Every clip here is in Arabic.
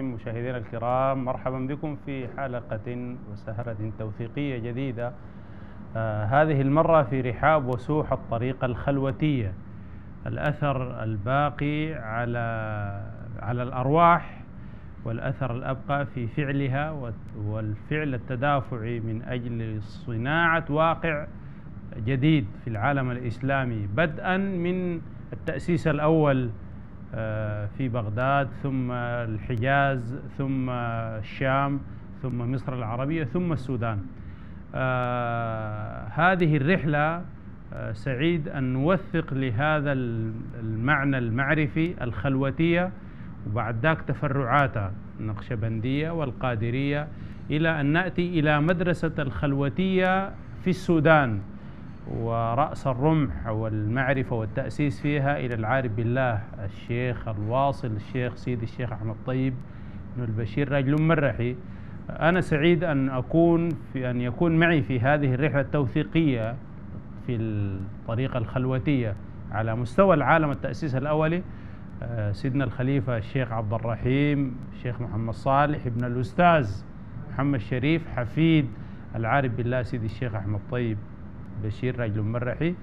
الكريم، مشاهدينا الكرام، مرحبا بكم في حلقة وسهرة توثيقية جديدة، هذه المرة في رحاب وسوح الطريقة الخلوتية، الأثر الباقي على الأرواح والأثر الأبقى في فعلها والفعل التدافعي من أجل صناعة واقع جديد في العالم الإسلامي، بدءا من التأسيس الأول في بغداد، ثم الحجاز، ثم الشام، ثم مصر العربية، ثم السودان. هذه الرحلة سعيد أن نوثق لهذا المعنى المعرفي الخلوتية، وبعد ذاك تفرعاتها النقشبندية والقادرية، إلى أن نأتي إلى مدرسة الخلوتية في السودان ورأس الرمح والمعرفة والتأسيس فيها إلى العارف بالله الشيخ الواصل، الشيخ سيد الشيخ أحمد الطيب بن البشير، رجل مرحي. أنا سعيد أن يكون معي في هذه الرحلة التوثيقية في الطريقة الخلوتية على مستوى العالم التأسيس الأولي سيدنا الخليفة الشيخ عبد الرحيم، الشيخ محمد صالح، ابن الأستاذ محمد الشريف، حفيد العارف بالله سيد الشيخ أحمد الطيب بشير، رجل مرحي.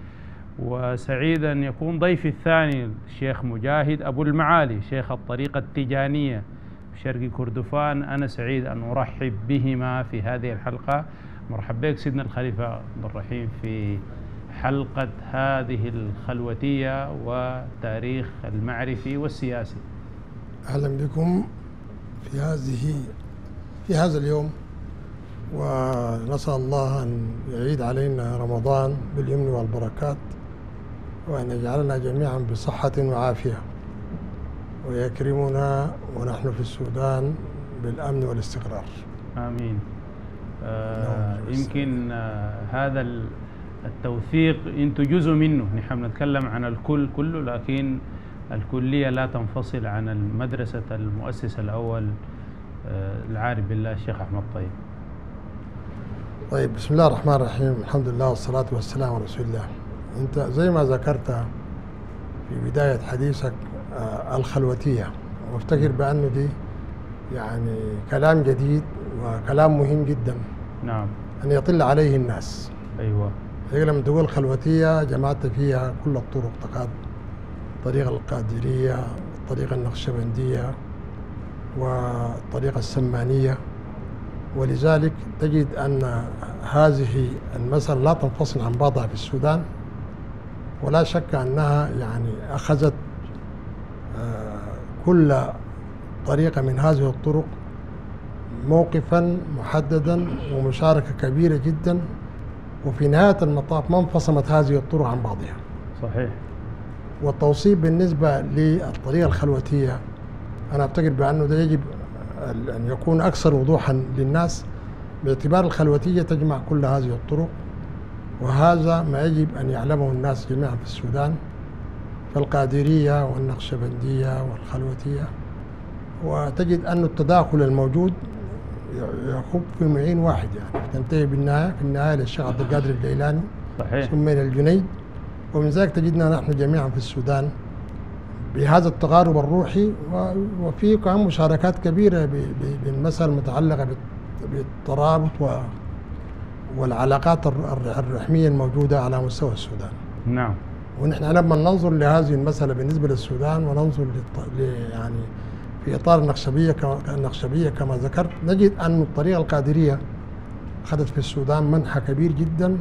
وسعيد أن يكون ضيفي الثاني الشيخ مجاهد أبو المعالي، شيخ الطريقة التجانية بشرق كردفان. أنا سعيد أن أرحب بهما في هذه الحلقة. مرحبا بك سيدنا الخليفة عبد الرحيم في حلقة هذه الخلوتية وتاريخ المعرفي والسياسي. أهلا بكم في هذا اليوم، ونسأل الله أن يعيد علينا رمضان باليمن والبركات، وأن يجعلنا جميعا بصحة وعافية، ويكرمنا ونحن في السودان بالأمن والاستقرار. آمين. يمكن هذا التوثيق أنتوا جزء منه، نحن نتكلم عن الكل كله، لكن الكلية لا تنفصل عن المدرسة المؤسس الأول العارف بالله الشيخ أحمد الطيب. طيب، بسم الله الرحمن الرحيم، الحمد لله والصلاة والسلام على رسول الله. أنت زي ما ذكرت في بداية حديثك الخلوتية، وافتكر بأنه دي يعني كلام جديد وكلام مهم جدا. نعم. أن يطل عليه الناس. أيوة. لما تقول خلوتية جمعت فيها كل الطرق، الطريقة القادرية، الطريقة النقشبندية، والطريقة السمانية، ولذلك تجد أن هذه المسألة لا تنفصل عن بعضها في السودان، ولا شك أنها يعني أخذت كل طريقة من هذه الطرق موقفا محددا ومشاركة كبيرة جدا، وفي نهاية المطاف ما انفصمت هذه الطرق عن بعضها. صحيح. والتوصيف بالنسبة للطريقة الخلوتية أنا أعتقد بأنه ده يجب أن يكون أكثر وضوحا للناس، باعتبار الخلوتية تجمع كل هذه الطرق، وهذا ما يجب أن يعلمه الناس جميعا في السودان، فالقادرية والنقشبندية والخلوتية. وتجد أن التداخل الموجود يخب في معين واحد، يعني تنتهي بالنهاية للشيخ عبد القادر الجيلاني. صحيح. ثم إلى الجنيد، ومن ذلك تجدنا نحن جميعا في السودان بهذا التقارب الروحي، وفي كمان مشاركات كبيرة بالمسألة المتعلقة بالترابط والعلاقات الرحمية الموجودة على مستوى السودان. نعم. ونحن لما ننظر لهذه المسألة بالنسبة للسودان، وننظر يعني في إطار النقشبية كما ذكرت، نجد أن الطريقة القادرية أخذت في السودان منحى كبير جدا،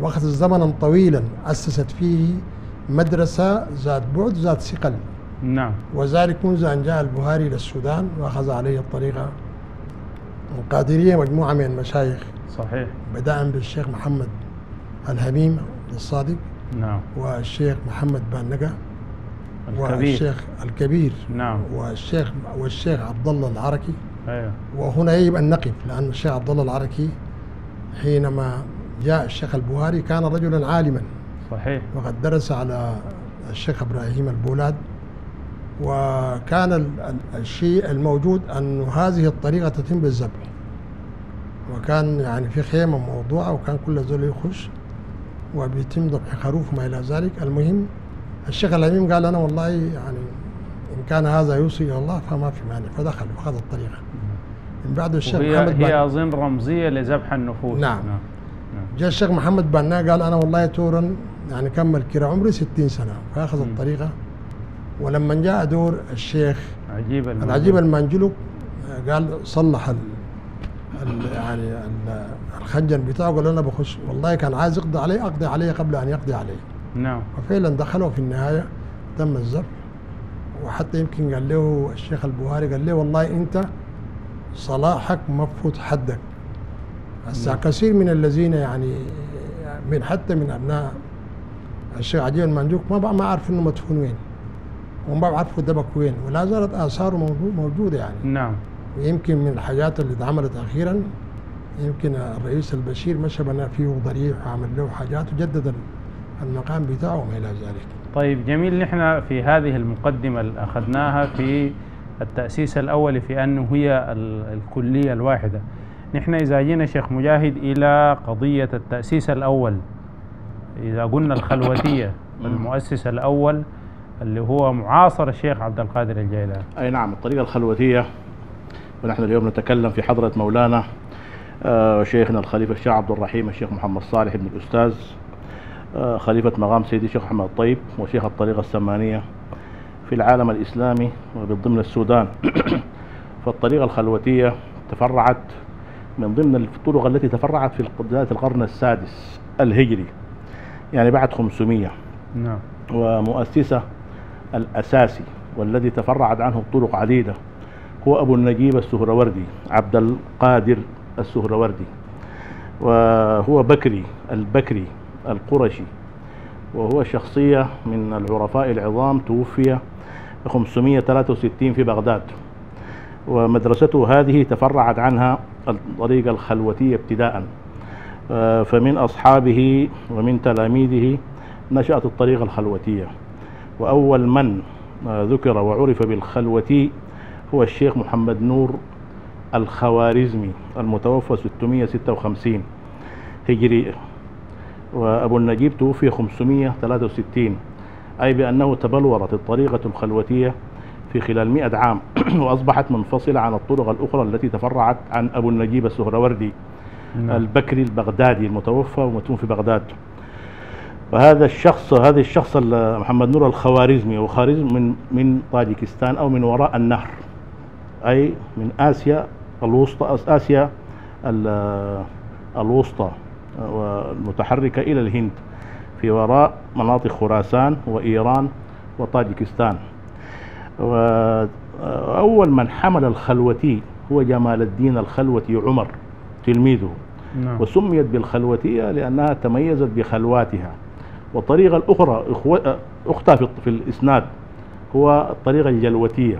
وأخذت زمنا طويلا أسست فيه مدرسة ذات بعد ذات ثقل. نعم. وذلك منذ أن جاء البهاري إلى السودان وأخذ عليه الطريقة القادرية مجموعة من المشايخ. صحيح. بدءا بالشيخ محمد الهميم الصادق. نعم. والشيخ محمد بانقا والشيخ الكبير. نعم. والشيخ عبد الله العركي. أيوه. وهنا يجب أن نقف، لأن الشيخ عبد الله العركي حينما جاء الشيخ البهاري كان رجلا عالما. صحيح. وقد درس على الشيخ إبراهيم البولاد، وكان الشيء الموجود أن هذه الطريقة تتم بالذبح، وكان يعني في خيمة موضوعة، وكان كل ذول يخش وبيتم ذبح خروف وما إلى ذلك. المهم الشيخ الأميم قال أنا والله يعني إن كان هذا يوصي الى الله فما في مانع، فدخل وخذ الطريقه. من بعد الشيخ محمد هي اظن رمزيه لذبح النفوس. نعم. جاء الشيخ محمد بانقا قال انا والله تورا يعني كمل كده عمري 60 سنه، فاخذ الطريقه. ولما جاء دور الشيخ العجيب المنجلوك قال صلح يعني الخنجر بتاعه، قال انا بخش والله كان عايز يقضي عليه اقضي عليه قبل ان يقضي عليه. نعم. وفعلا دخلوا في النهايه تم الذبح. وحتى يمكن قال له الشيخ البوهاري قال له والله انت صلاحك مفوت حدك. هسه كثير من الذين يعني من حتى من ابناء الشيخ عجيب المنجوك ما عارف انه مدفون وين وما بعرفوا دبك وين، ولا زالت اثاره موجوده يعني. نعم. ويمكن من الحاجات اللي اتعملت اخيرا يمكن الرئيس البشير مشى بنى فيه ضريح وعمل له حاجات وجدد المقام بتاعه وما الى ذلك. طيب جميل. نحن في هذه المقدمه اللي اخذناها في التاسيس الاولي في انه هي الكليه الواحده، نحن اذا جينا شيخ مجاهد الى قضيه التاسيس الاول، اذا قلنا الخلوتيه المؤسس الاول اللي هو معاصر الشيخ عبد القادر الجيلاني. اي نعم. الطريقه الخلوتيه، ونحن اليوم نتكلم في حضره مولانا شيخنا الخليفه الشيخ عبد الرحيم الشيخ محمد صالح ابن الاستاذ خليفة مقام سيدي الشيخ أحمد الطيب وشيخ الطريقة السمانية في العالم الإسلامي وبالضمن السودان. فالطريقة الخلوتية تفرعت من ضمن الطرق التي تفرعت في بداية القرن السادس الهجري، يعني بعد 500. نعم. ومؤسسة الأساسي والذي تفرعت عنه طرق عديدة هو أبو النجيب السهروردي، عبد القادر السهروردي، وهو بكري البكري القرشي، وهو شخصية من العرفاء العظام، توفي 563 في بغداد. ومدرسته هذه تفرعت عنها الطريقة الخلوتية ابتداء، فمن أصحابه ومن تلاميذه نشأت الطريقة الخلوتية. وأول من ذكر وعرف بالخلوتي هو الشيخ محمد نور الخوارزمي المتوفى 656 هجري، وأبو النجيب توفي 563، أي بأنه تبلورت الطريقة الخلوتية في خلال 100 عام وأصبحت منفصلة عن الطرق الأخرى التي تفرعت عن أبو النجيب السهروردي البكري البغدادي المتوفى ومدفون في بغداد. فهذا الشخص محمد نور الخوارزمي، وخوارزم من طاجكستان أو من وراء النهر، أي من آسيا الوسطى، آسيا الوسطى والمتحركة إلى الهند في وراء مناطق خراسان وإيران وطاجكستان. وأول من حمل الخلوتي هو جمال الدين الخلوتي عمر تلميذه. نعم. وسميت بالخلوتية لأنها تميزت بخلواتها. والطريقة الأخرى أختها في الإسناد هو الطريقة الجلوتية،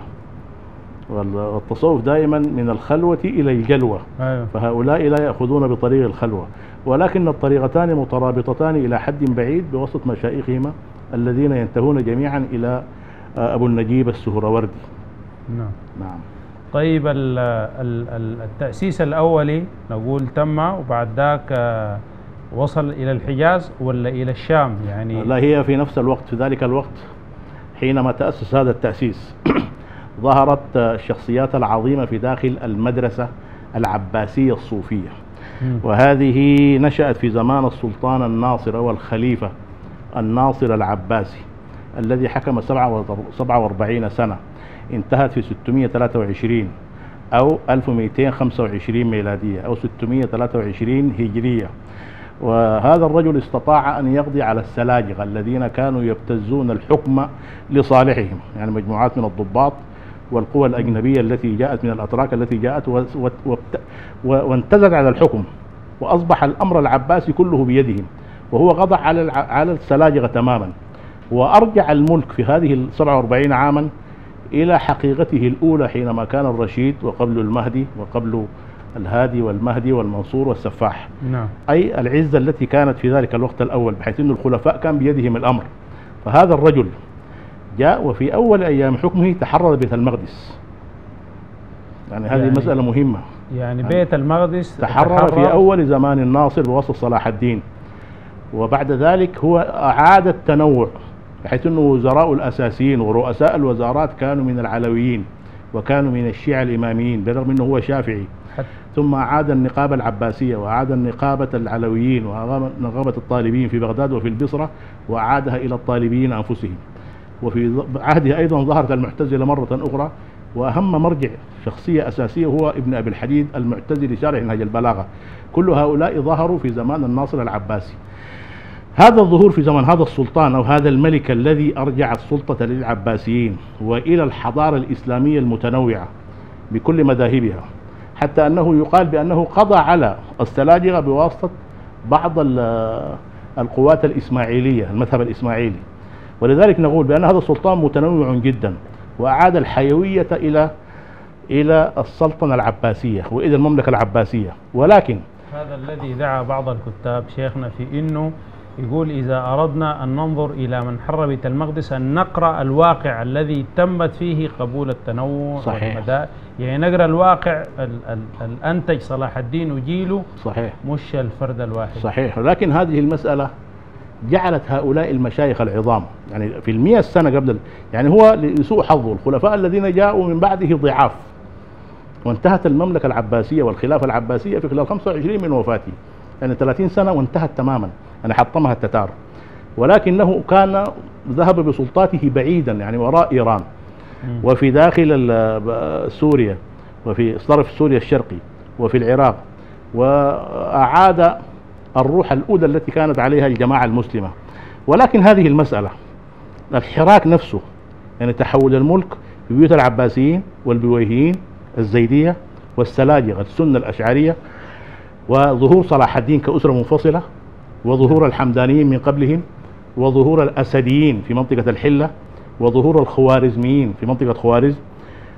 والتصوف دائما من الخلوة إلى الجلوة. أيوة. فهؤلاء لا يأخذون بطريق الخلوة، ولكن الطريقتان مترابطتان إلى حد بعيد بوسط مشايخهما الذين ينتهون جميعا إلى أبو النجيب السهروردي. نعم. نعم. طيب التأسيس الأولي نقول تم، وبعد ذاك وصل إلى الحجاز ولا إلى الشام يعني؟ لا، هي في نفس الوقت، في ذلك الوقت حينما تأسس هذا التأسيس ظهرت الشخصيات العظيمة في داخل المدرسة العباسية الصوفية. وهذه نشأت في زمان السلطان الناصر أو الخليفة الناصر العباسي الذي حكم 47 سنة، انتهت في 623 أو 1225 ميلادية أو 623 هجرية. وهذا الرجل استطاع أن يقضي على السلاجقة الذين كانوا يبتزون الحكم لصالحهم، يعني مجموعات من الضباط والقوى الأجنبية التي جاءت من الأتراك التي جاءت وانتزعت على الحكم، وأصبح الأمر العباسي كله بيدهم، وهو قضى على السلاجقة تماما، وأرجع الملك في هذه ال 47 عاما إلى حقيقته الأولى حينما كان الرشيد وقبل المهدي وقبل الهادي والمهدي والمنصور والسفاح. نعم. أي العزة التي كانت في ذلك الوقت الأول، بحيث أن الخلفاء كان بيدهم الأمر. فهذا الرجل جاء وفي أول أيام حكمه تحرر بيت المقدس، يعني هذه مسألة مهمة، يعني بيت المقدس تحرر في أول زمان الناصر بواسطة صلاح الدين. وبعد ذلك هو أعاد التنوع بحيث أن وزراء الأساسيين ورؤساء الوزارات كانوا من العلويين وكانوا من الشيعة الإماميين بالرغم أنه هو شافعي، ثم أعاد النقابة العباسية وأعاد نقابة العلويين ونقابة الطالبيين في بغداد وفي البصرة وأعادها إلى الطالبيين أنفسهم. وفي عهده أيضا ظهرت المعتزلة مرة أخرى، وأهم مرجع شخصية أساسية هو ابن أبي الحديد المعتزلي شارح نهج البلاغة. كل هؤلاء ظهروا في زمان الناصر العباسي. هذا الظهور في زمن هذا السلطان أو هذا الملك الذي أرجع السلطة للعباسيين وإلى الحضارة الإسلامية المتنوعة بكل مذاهبها، حتى أنه يقال بأنه قضى على السلاجقة بواسطة بعض القوات الإسماعيلية، المذهب الإسماعيلي. ولذلك نقول بأن هذا السلطان متنوع جدا وأعاد الحيوية إلى السلطنة العباسية وإلى المملكة العباسية. ولكن هذا الذي دعا بعض الكتاب شيخنا في أنه يقول إذا أردنا أن ننظر إلى من حرب بيت المقدس أن نقرأ الواقع الذي تمت فيه قبول التنوع والمدى، يعني نقرأ الواقع الأنتج صلاح الدين وجيله، صحيح، مش الفرد الواحد. صحيح. ولكن هذه المسألة جعلت هؤلاء المشايخ العظام يعني في المئة السنة قبل يعني هو لسوء حظه الخلفاء الذين جاءوا من بعده ضعاف، وانتهت المملكة العباسية والخلافة العباسية في خلال 25 من وفاته، يعني 30 سنة وانتهت تماما، يعني حطمها التتار. ولكنه كان ذهب بسلطاته بعيدا، يعني وراء إيران وفي داخل سوريا وفي طرف سوريا الشرقي وفي العراق، وأعاد الروح الأولى التي كانت عليها الجماعة المسلمة. ولكن هذه المسألة الحراك نفسه، يعني تحول الملك في بيوت العباسيين والبويهيين الزيدية والسلاجقة السنة الأشعرية، وظهور صلاح الدين كأسرة منفصلة، وظهور الحمدانيين من قبلهم، وظهور الأسديين في منطقة الحلة، وظهور الخوارزميين في منطقة خوارزم،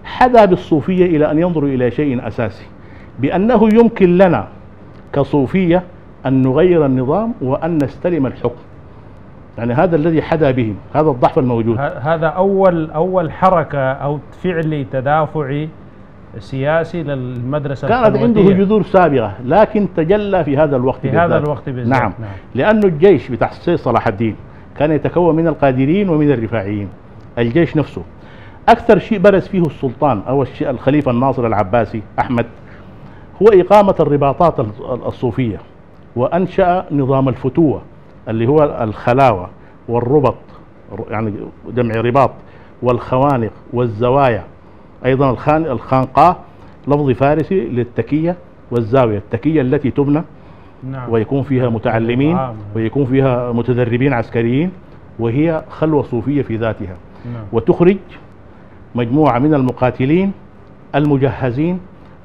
حدا بالصوفية إلى أن ينظروا إلى شيء أساسي بأنه يمكن لنا كصوفية أن نغير النظام وأن نستلم الحكم. يعني هذا الذي حدا بهم، هذا الضعف الموجود. هذا أول حركة أو فعل تدافعي سياسي للمدرسة كانت الخلوتية. عنده جذور سابقة لكن تجلى في هذا الوقت بالذات. نعم. لأن الجيش بتاع السيد صلاح الدين كان يتكون من القادريين ومن الرفاعيين، الجيش نفسه. أكثر شيء برز فيه السلطان أو الخليفة الناصر العباسي أحمد هو إقامة الرباطات الصوفية، وأنشأ نظام الفتوة اللي هو الخلاوة والربط، يعني جمع رباط، والخوانق والزوايا، أيضا الخانقاة لفظ فارسي للتكية والزاوية، التكية التي تبنى ويكون فيها متعلمين ويكون فيها متدربين عسكريين، وهي خلوة صوفية في ذاتها، وتخرج مجموعة من المقاتلين المجهزين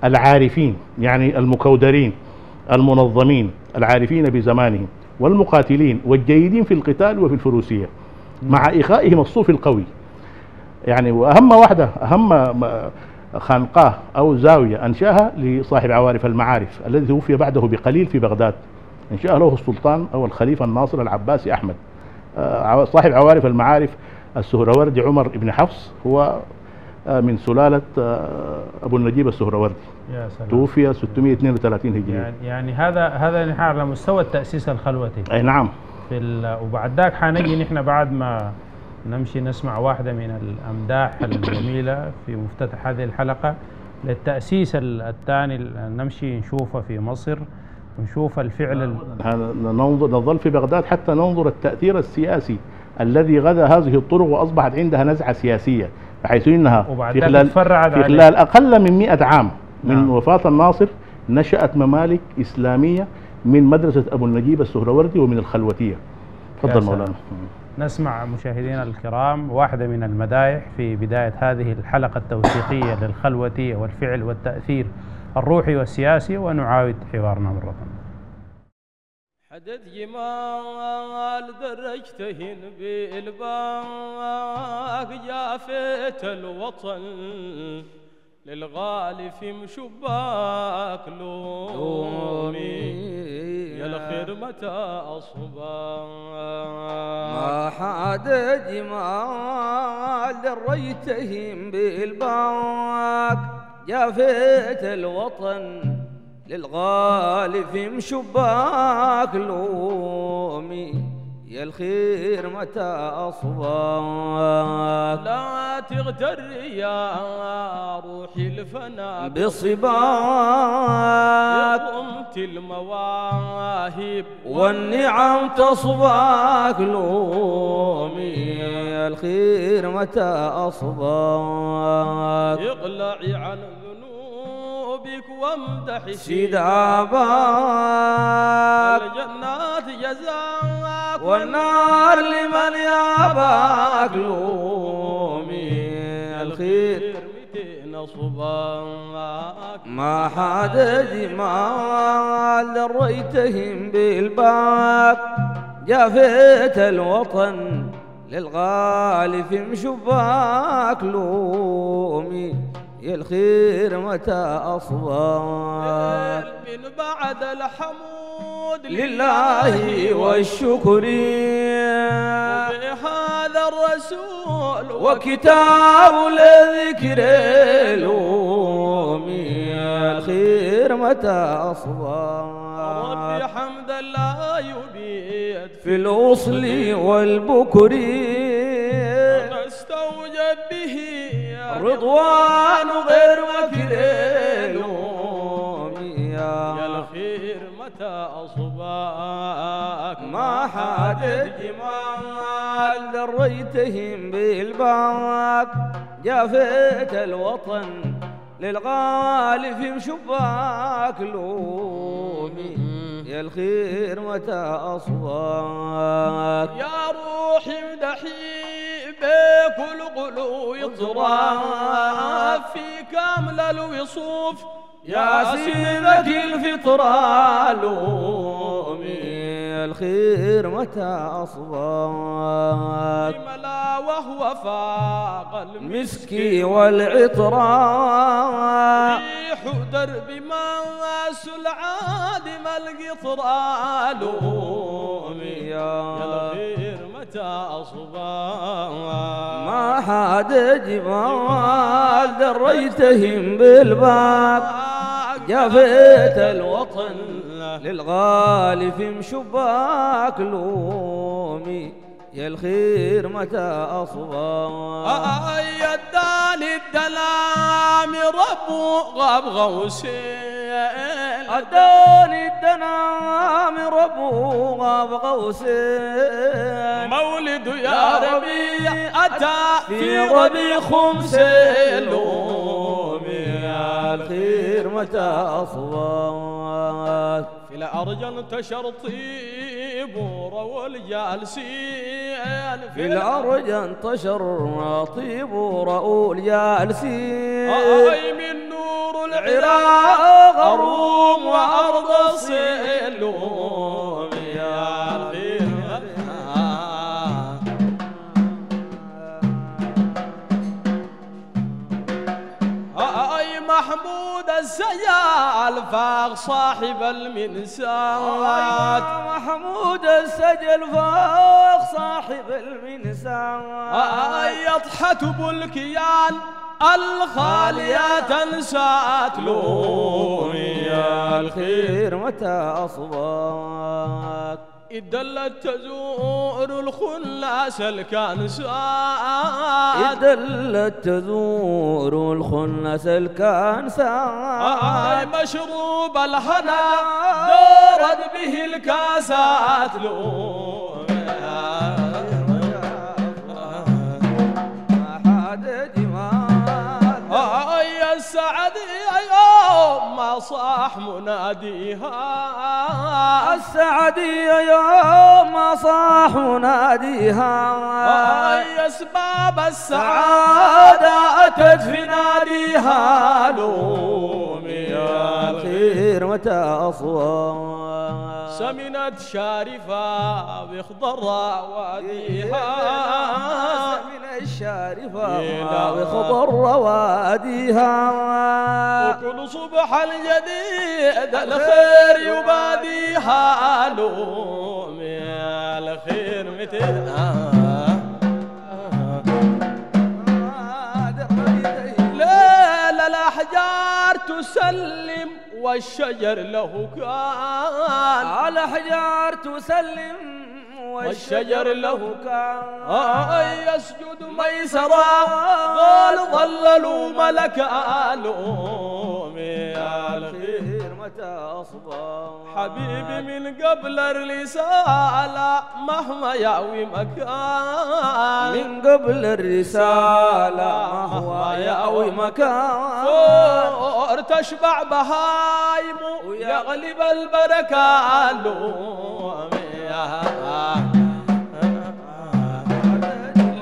العارفين، يعني المكودرين المنظمين العارفين بزمانهم والمقاتلين والجيدين في القتال وفي الفروسية، مع إخائهم الصوفي القوي. يعني وأهم واحدة، أهم خانقاه أو زاوية أنشأها لصاحب عوارف المعارف الذي توفي بعده بقليل في بغداد، أنشأ له السلطان أو الخليفة الناصر العباسي أحمد. صاحب عوارف المعارف السهروردي عمر بن حفص هو من سلالة أبو النجيب السهروردي، توفي 632 هجرية. يعني هذا نحن على مستوى التأسيس الخلوتي. أي نعم. وبعد ذاك حنجي نحن بعد ما نمشي نسمع واحدة من الأمداح الجميلة في مفتتح هذه الحلقة للتأسيس الثاني، نمشي نشوفه في مصر ونشوف الفعل. نظل في بغداد حتى ننظر التأثير السياسي الذي غدا هذه الطرق وأصبحت عندها نزعة سياسية، بحيث إنها في خلال أقل من 100 عام من وفاة الناصر نشأت ممالك إسلامية من مدرسة أبو النجيب السهروردي ومن الخلوتية. تفضل مولانا. نسمع مشاهدينا الكرام واحدة من المدايح في بداية هذه الحلقة التوثيقية للخلوتية والفعل والتأثير الروحي والسياسي، ونعاود حوارنا مرة ثانية. حدث جمال درجتهن بالباق جافت الوطن للغالي في مشباك لومي يا الخير متى أصبح ما حد جمال درجتهن بالباق جافت الوطن للغالي في مشباك لومي يا الخير متى أصباك لا تغتر يا روحي الفناء بصباك يضمت المواهب والنعم تصباك لومي يا الخير متى أصباك اقلعي عن ذنوبك وامدحي سداباك الجنات جزاك والنار لمن ياباك لومي الخير متين صباك ما حاد جمال رأيتهم بالباك جافيت الوطن للغالي في مشباك لومي يا الخير متى أصباك من بعد الحمود لله والشكر بهذا الرسول وكتاب الذكر لومي يا الخير متى أصباك ربي حمد لا يبيد في الوصل والبكر استوجب به رضوان غير وكليلومي يا الخير متى أصباك ما حاد جمال دريتهم بالباك جافيت الوطن للغالي في مشباك لومي يا الخير متى أصباك يا روحي مدحي بك الغلو يطرى في كامل الوصوف يا سيدك الفطرة لومي يا الخير متى أصباك ملا وهو فاق المسك والعطراء ريح درب ماس العادم القطراء لومي يا الخير متى أصباك ما حاد جمال دريتهم بالباك جافيت الوطن للغالي في مشباك لومي يا الخير متى أصباك يا الدالي الدلام ربو غاب غوسين الدالي الدلام ربو غاب غوسين مولد يا ربي أتى في ربي خمسين لومي يا الخير متى أصباك في الأرض انتشر طيبورة والجالسين في الأرض انتشر طيبورة والجالسين أي من نور العراق الروم وأرض الصين لومي يا الخير محمود السجال فاق صاحب المنسات محمود السجل فاق صاحب المنسات يضحة الكيان الخالية تنسات لومي يا الخير متى أصباك ادلت تزور الخلاس الكانسات ادلت تزور الخلاس الكانسات مشروب الهنا دارت به الكاسات لوم ما حد جمال يا السعد يوم ما صاح مناديها السعدية يوم ما صاح مناديها يا أسباب السعادة أتت في ناديها لومي يا الخير متى أصباك سمنت شارفة بخضرة واديها الشارفة وخضر واديها وكل صبح الجديد الخير يباديها لومي الخير متين ليل الأحجار تسلم والشجر له كان الأحجار تسلم والشجر له كان يسجد ميسرا قال ظللوا ملك آلوم يا الخير متى أصبح حبيبي من قبل الرسالة مهما يأوي مكان من قبل الرسالة مهما يأوي مكان تشبع بهايم ويغلب البركة آلوم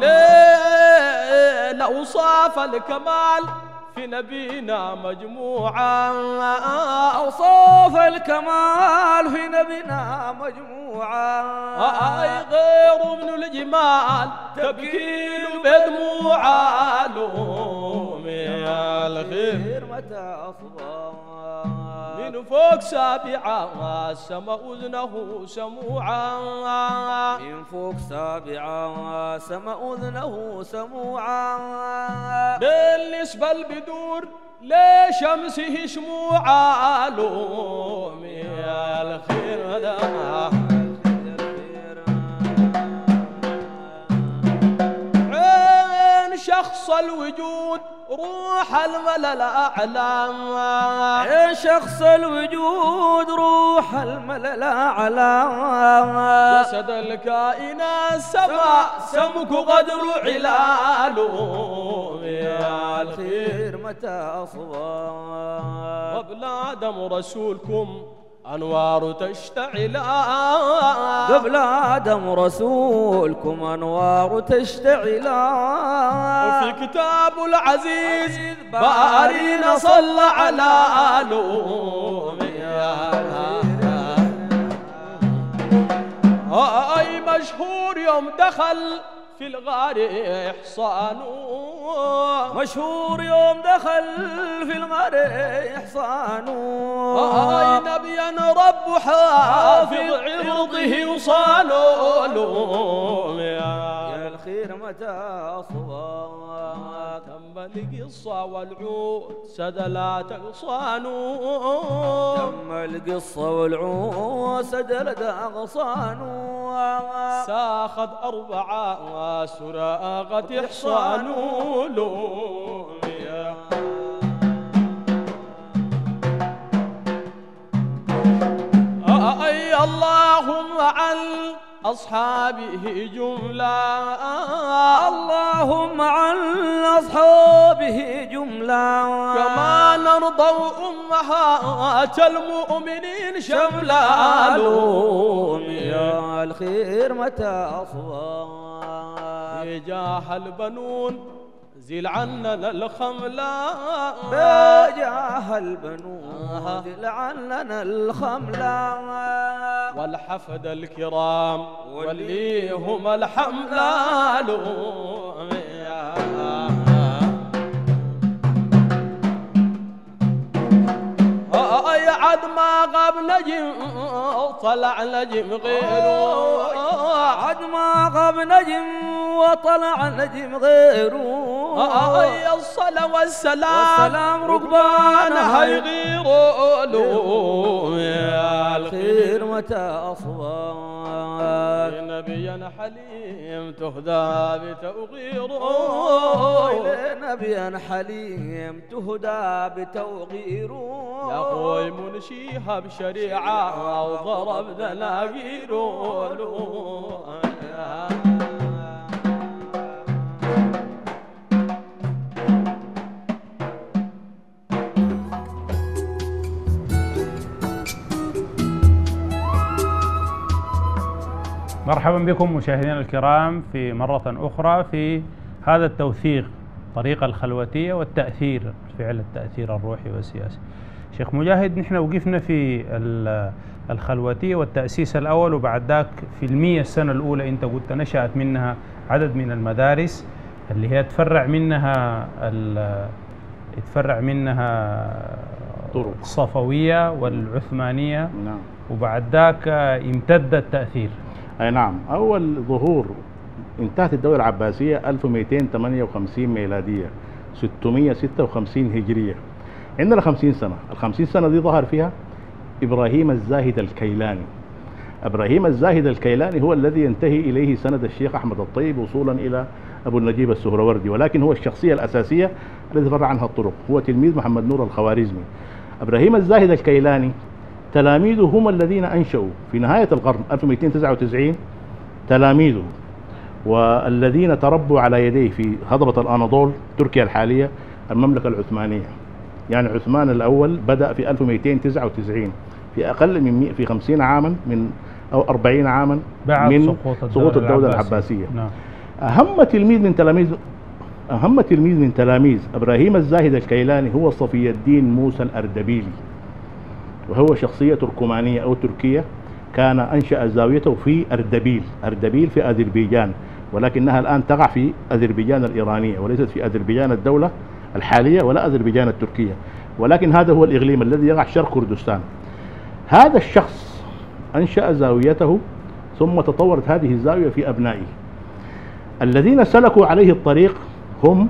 ليه أوصاف الكمال في نبينا مجموعة أوصاف الكمال في نبينا مجموعة أي غير من الجمال تبكيل بدموعة لهم يا الخير متى أفضل من فوق سابعة السما أذنه سموعا من فوق سابعة السما أذنه سموعا بالنسبة البدور لشمسه شموعا لوم يا الخير هذا شخص الوجود روح الملا الأعلى يا شخص الوجود روح الملا الأعلى جسد الكائن السماء سمك غدر علالو يا الخير متى أصبح قبل آدم رسولكم أنوار تشتعل قبل آدم رسولكم أنوار تشتعل وفي كتاب العزيز بارين صلى على آلوم أي مشهور يوم دخل في الغار إحصانه مشهور يوم دخل في الغار إحصانه أي نبيا رب حافظ عرضه وصانه يا الخير متى أصبح تم القصة والعود سدلات أغصانه تم القصة والعود سدلات أغصانه ساخذ أربعة سراغة إحصان لوميا أي اللهم عن أصحابه جملة اللهم عن أصحابه جملة كما نرضى أمهات المؤمنين شملة لوميا الخير متى أصبح يجاح البنون زيل عنا الخملة باجاح البنون زيل عنا الخملة والحفد الكرام وليهم الحملة لوميا أي عد ما غاب نجم طلع نجم غيره عد ما غاب نجم وطلع نجم غيره أي الصلاة والسلام ركبانها يغيروا لوم يا الخير متى أصبح لنبينا حليم تهدى بتوغيره لنبينا حليم تهدى بتوغيره يا أخوي منشيها بشريعة وضربنا ناقيره لوم مرحبا بكم مشاهدينا الكرام في مرة أخرى في هذا التوثيق الطريقة الخلوتية والتأثير فعل التأثير الروحي والسياسي. شيخ مجاهد نحن وقفنا في الخلوتية والتأسيس الأول وبعد ذاك في المية السنة الأولى أنت قلت نشأت منها عدد من المدارس اللي هي تفرع منها الطرق الصفوية والعثمانية نعم وبعد ذاك امتد التأثير. أي نعم أول ظهور انتهت الدولة العباسية 1258 ميلادية 656 هجرية عندنا 50 سنة ال 50 سنة دي ظهر فيها إبراهيم الزاهد الكيلاني إبراهيم الزاهد الكيلاني هو الذي ينتهي إليه سند الشيخ أحمد الطيب وصولا إلى أبو النجيب السهروردي، ولكن هو الشخصية الأساسية التي فرع عنها الطرق، هو تلميذ محمد نور الخوارزمي. إبراهيم الزاهد الكيلاني تلاميذه هم الذين أنشأوا في نهاية القرن 1299 تلاميذه والذين تربوا على يديه في هضبة الأناضول تركيا الحالية المملكة العثمانية. يعني عثمان الأول بدأ في 1299، في أقل من 50 عاما من أو 40 عاما من سقوط الدولة العباسية. نعم. أهم تلميذ من تلاميذ إبراهيم الزاهد الكيلاني هو صفي الدين موسى الأردبيلي، وهو شخصية تركمانية أو تركية، كان أنشأ زاويته في أردبيل، أردبيل في أذربيجان، ولكنها الآن تقع في أذربيجان الإيرانية وليست في أذربيجان الدولة الحالية ولا أذربيجان التركية، ولكن هذا هو الإقليم الذي يقع شرق كردستان. هذا الشخص أنشأ زاويته، ثم تطورت هذه الزاوية في أبنائه. الذين سلكوا عليه الطريق هم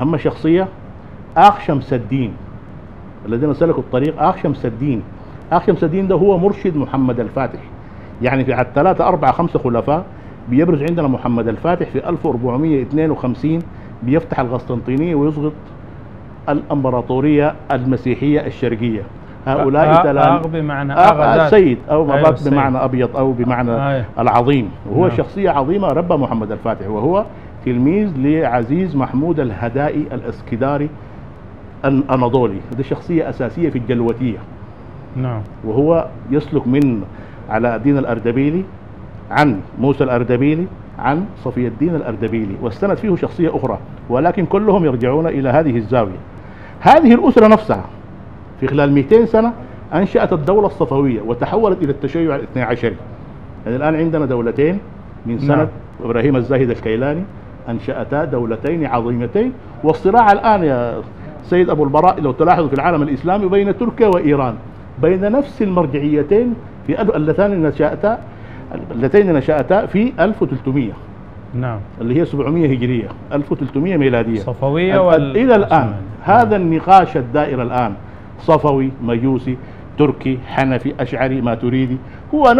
أهم شخصية آخ شمس الدين، الذين سلكوا الطريق آخ شمس الدين. آخ شمس الدين ده هو مرشد محمد الفاتح، يعني في عهد 3 4 5 خلفاء بيبرز عندنا محمد الفاتح في 1452 بيفتح القسطنطينية ويسقط الإمبراطورية المسيحية الشرقية. هؤلاء تلاميذ بمعنى السيد أو أبيض بمعنى أبيض أو بمعنى العظيم، وهو شخصية عظيمة رب محمد الفاتح، وهو تلميذ لعزيز محمود الهدائي الإسكداري الأناضولي. هذه شخصية أساسية في الجلوتية. نعم. وهو يسلك من علاء الدين الأردبيلي عن موسى الأردبيلي عن صفي الدين الأردبيلي، واستند فيه شخصية أخرى، ولكن كلهم يرجعون إلى هذه الزاوية. هذه الأسرة نفسها في خلال 200 سنة أنشأت الدولة الصفوية وتحولت إلى التشيع الاثني عشري. يعني الآن عندنا دولتين من سنة إبراهيم الزاهد الكيلاني، أنشأتا دولتين عظيمتين. والصراع الآن يا سيد أبو البراء لو تلاحظوا في العالم الإسلامي بين تركيا وإيران، بين نفس المرجعيتين في اللتين نشأتا في 1300. نعم. اللي هي 700 هجرية 1300 ميلادية صفوية إلى الآن. هذا النقاش الدائر الآن صفوي مجوسي تركي حنفي أشعري ما تريدي، هو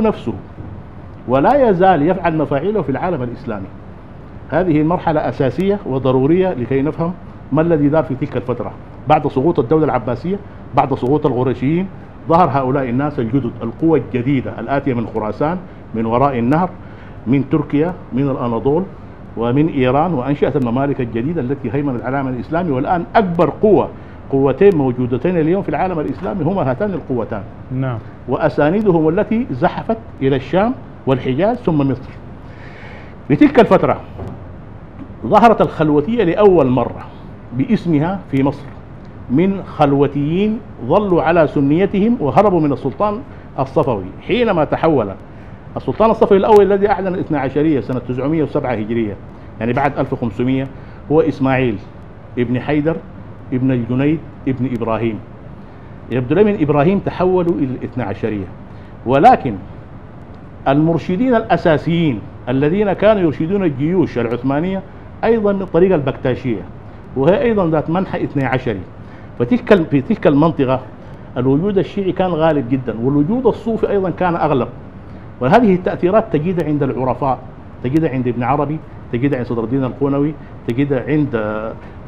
نفسه ولا يزال يفعل مفاعيله في العالم الإسلامي. هذه المرحلة أساسية وضرورية لكي نفهم ما الذي دار في تلك الفترة. بعد سقوط الدولة العباسية، بعد سقوط القرشيين، ظهر هؤلاء الناس الجدد، القوى الجديدة الآتية من خراسان، من وراء النهر، من تركيا، من الأناضول ومن إيران، وأنشأت الممالك الجديدة التي هيمنت على العالم الإسلامي. والآن أكبر قوتين موجودتين اليوم في العالم الإسلامي هما هاتان القوتان. نعم. وأساندهم التي زحفت إلى الشام والحجاز ثم مصر. بتلك الفترة ظهرت الخلوتية لأول مرة باسمها في مصر، من خلوتيين ظلوا على سنيتهم وهربوا من السلطان الصفوي. حينما تحول السلطان الصفوي الأول الذي أعلن الاثنى عشرية سنة 907 هجرية، يعني بعد 1500، هو إسماعيل ابن حيدر ابن الجنيد ابن إبراهيم. يبدو لي من إبراهيم تحولوا إلى الاثنى عشرية، ولكن المرشدين الأساسيين الذين كانوا يرشدون الجيوش العثمانية أيضا من الطريقة البكتاشية، وهي أيضا ذات منحى اثني عشري. في تلك المنطقة الوجود الشيعي كان غالب جدا، والوجود الصوفي أيضا كان أغلب. وهذه التأثيرات تجدها عند العرفاء، تجدها عند ابن عربي، تجدها عند صدر الدين القونوي، تجدها عند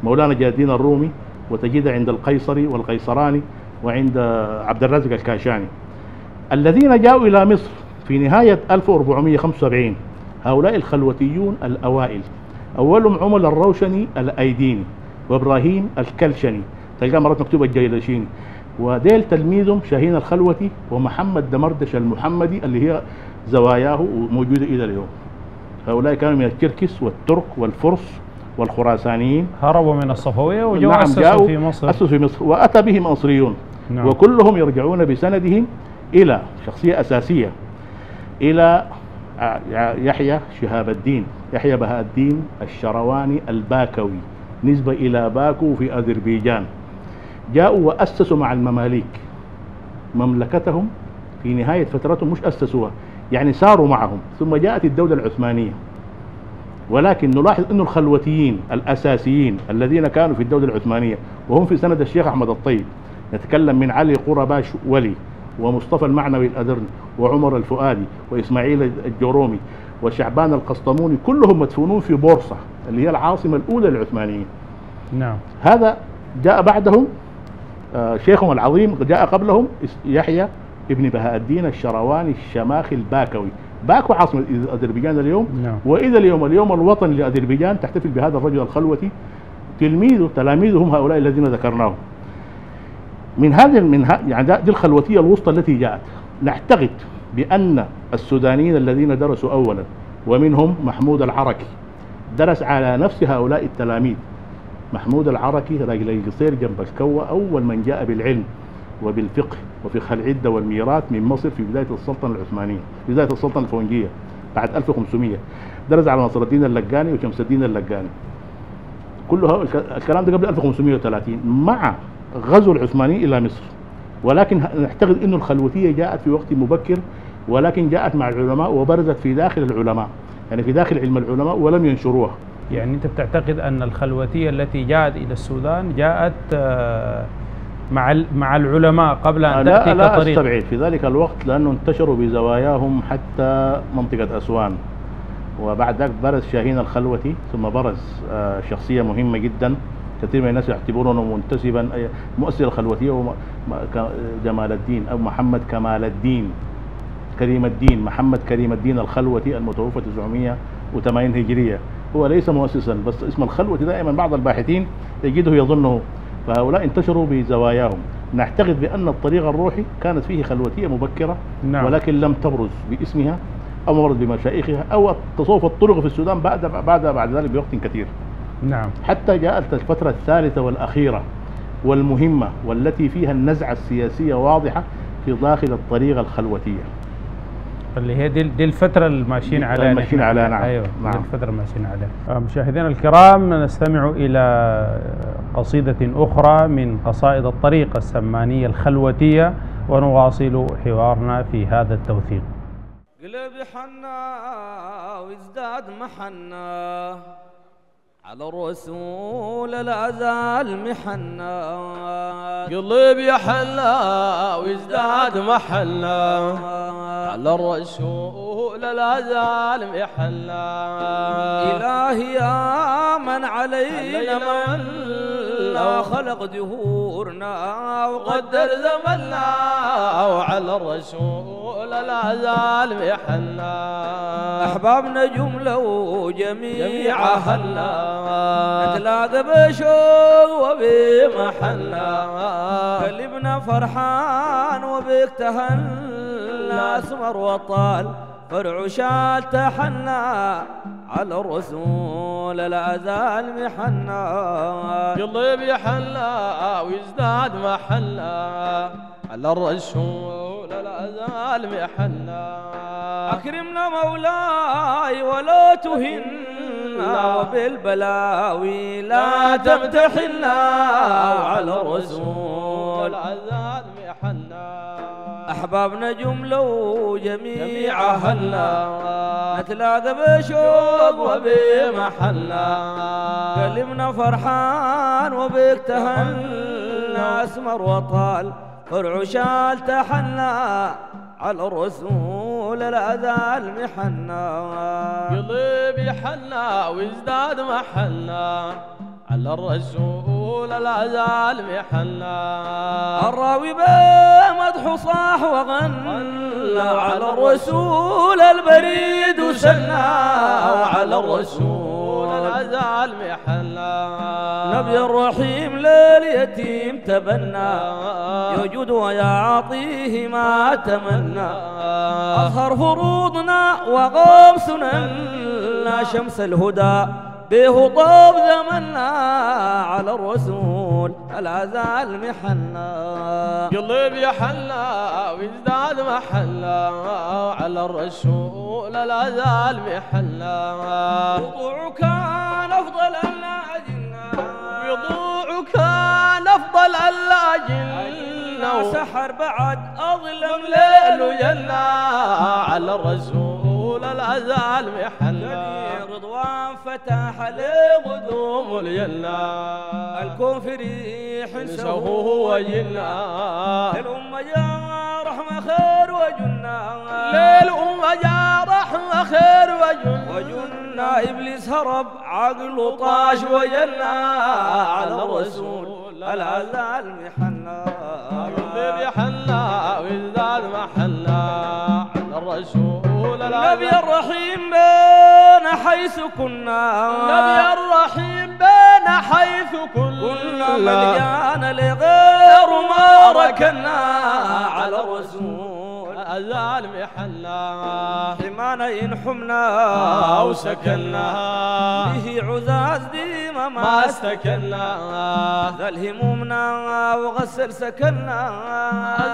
مولانا جلال الدين الرومي، وتجدها عند القيصري والقيصراني، وعند عبد الرازق الكاشاني. الذين جاءوا إلى مصر في نهاية 1475 هؤلاء الخلوتيون الأوائل، أولهم عمر الروشني الأيديني وإبراهيم الكلشني، تلقى مرات مكتوب الجيلشيني، وديل تلميذهم شاهين الخلوتي ومحمد دمردش المحمدي اللي هي زواياه موجودة إلى اليوم. هؤلاء كانوا من التركس والترك والفرس والخراسانيين، هربوا من الصفوية وجاءوا أسسوا في مصر، وأتى بهم مصريون. نعم. وكلهم يرجعون بسندهم إلى شخصية أساسية، إلى يحيى شهاب الدين، يحيى بهاء الدين الشرواني الباكوي، نسبة إلى باكو في أذربيجان. جاءوا وأسسوا مع المماليك مملكتهم في نهاية فترتهم، مش أسسوها يعني ساروا معهم. ثم جاءت الدولة العثمانية، ولكن نلاحظ أن الخلوتيين الأساسيين الذين كانوا في الدولة العثمانية وهم في سند الشيخ أحمد الطيب، نتكلم من علي قرباش ولي ومصطفى المعنوي الأذرني وعمر الفؤادي وإسماعيل الجرومي وشعبان القسطموني، كلهم مدفونون في بورصة اللي هي العاصمة الأولى للعثمانيين. نعم. هذا جاء بعدهم شيخهم العظيم، جاء قبلهم يحيى ابن بهاء الدين الشرواني الشماخي الباكوي. باكو عاصمة أذربيجان اليوم. نعم. وإذا اليوم الوطن لأذربيجان تحتفل بهذا الرجل الخلوتي، تلاميذه هم هؤلاء الذين ذكرناهم. من هذه يعني دي الخلوتية الوسطى التي جاءت. نعتقد بأن السودانيين الذين درسوا أولا، ومنهم محمود العركي، درس على نفس هؤلاء التلاميذ. محمود العركي راجل قصير جنب الكوة، أول من جاء بالعلم وبالفقه وفقه العدة والميراث من مصر في بداية السلطنة العثمانية، بداية السلطنة الفونجية بعد 1500. درس على نصر الدين اللقاني وشمس الدين اللقاني، كله الكلام ده قبل 1530 مع غزو العثماني إلى مصر. ولكن نعتقد أن الخلوتية جاءت في وقت مبكر، ولكن جاءت مع العلماء وبرزت في داخل العلماء، يعني في داخل علم العلماء، ولم ينشروها. يعني أنت بتعتقد أن الخلوتية التي جاءت إلى السودان جاءت مع العلماء قبل أن تأتي كطريقة؟ لا أستبعد في ذلك الوقت، لأنه انتشروا بزواياهم حتى منطقة أسوان، وبعد ذلك برز شاهين الخلوتي، ثم برز شخصية مهمة جدا كثير من الناس يعتبرونه منتسبا مؤسس الخلوتية، جمال الدين أو محمد كمال الدين كريم الدين، محمد كريم الدين الخلوتي المتوفى 980 هجرية. هو ليس مؤسسا، بس اسم الخلوتي دائما بعض الباحثين يجده يظنه. فهؤلاء انتشروا بزواياهم. نعتقد بأن الطريق الروحي كانت فيه خلوتية مبكرة. نعم. ولكن لم تبرز باسمها أو مرض بمشايخها أو تصوف الطرق في السودان بعد ذلك بوقت كثير. نعم. حتى جاءت الفترة الثالثة والأخيرة والمهمة، والتي فيها النزعة السياسية واضحة في داخل الطريقة الخلوتية، اللي هي دي الفترة اللي ماشيين عليها. ماشيين عليها. نعم. أيوة. نعم. دي الفترة اللي ماشيين عليها. مشاهدينا الكرام، نستمع إلى قصيدة أخرى من قصائد الطريقة السمانية الخلوتية، ونواصل حوارنا في هذا التوثيق. قلبي حنا وازداد محنا، على الرسول الأزال محنا. قلبي حنا وازداد محنا، على الرسول الأزال محنا. إلهي يا من علينا منا، وخلق دهورنا وقدر زمنا، وعلى الرسول الأزال محنا. أحبابنا جملة وجميع أهلنا، نتلاقى بشوق وبمحلنا. قلبنا فرحان وبك تهنا، اسمر وطال فرع شال تحنا، على الرسول الأزال محنا. قلب يحلى ويزداد محلى، على الرسول الأزال محلى. أكرمنا مولاي ولا تهنا، وبالبلاوي لا تمتحنا، وعلى الرسول الأزال محلى. أحبابنا جملة وجميع أهلنا، نتلاقى بشوق وبمحلنا. قلبنا فرحان وبك تهنا، أسمر وطال فرع شال تحنا، على الرسول الأذال محنا. قلبي حنا وازداد محنا، على الرسول الأذال محنا. الراوي بمدح صاح وغنى، على الرسول البريد وسنا، وعلى الرسول الأذال محنا. نبي الرحيم لليتيم تبنى، يجود ويعطيه ما تمنى. أظهر فروضنا وغاب سننا، شمس الهدى به طاب زمنا، على الرسول العزال محنا. قلبي يحلى ويزداد محلى، على الرسول العزال محلى. وضوع كان أفضل ألا أجلنا، وضوع كان أفضل ألا أجلنا. سحر بعد أظلم ليل جنا، على الرسول العزال محلى. رضوان فتح عليه قدوم الجنة، الكون في ريح سهوه وجنة. الأمة يا رحمة وخير وجنا ليل وجارح وخير وجنا إبليس هرب عقله طاش وجنا على الرسول العزال محنا النبي حنا والذال محنا على الرسول النبي الرحيم بين حيث كنا النبي الرحيم بين حيث كنا من جانا لغير ما ركنا على الرسول العالم يحنا حمانا ينحمنا وسكنا به عزاز ديما ما استكنا ذل همومنا وغسل سكنا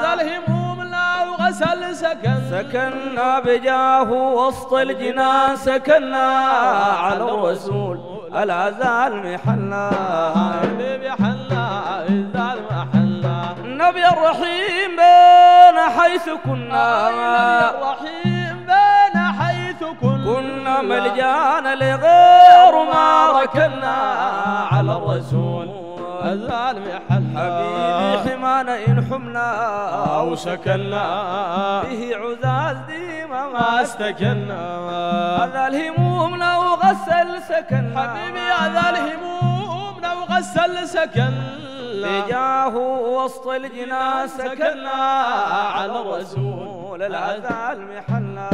ذل همومنا وغسل سكنا بجاه وسط الجنان سكنا على الرسول العزال محلا النبي حلا الزال محلا النبي الرحيم بين حيث كنا النبي الرحيم بين حيث كنا ملجانا لغير ما ركنا على الرسول الزال محلا حبيبي حمانا إن حمنا أو سكنا به عزاز ديما ما استكنا هذا همومنا وغسل سكن حبيبي هذا همومنا وغسل سكن بجاه وسط الجنان سكنا على الرسول العزال محلا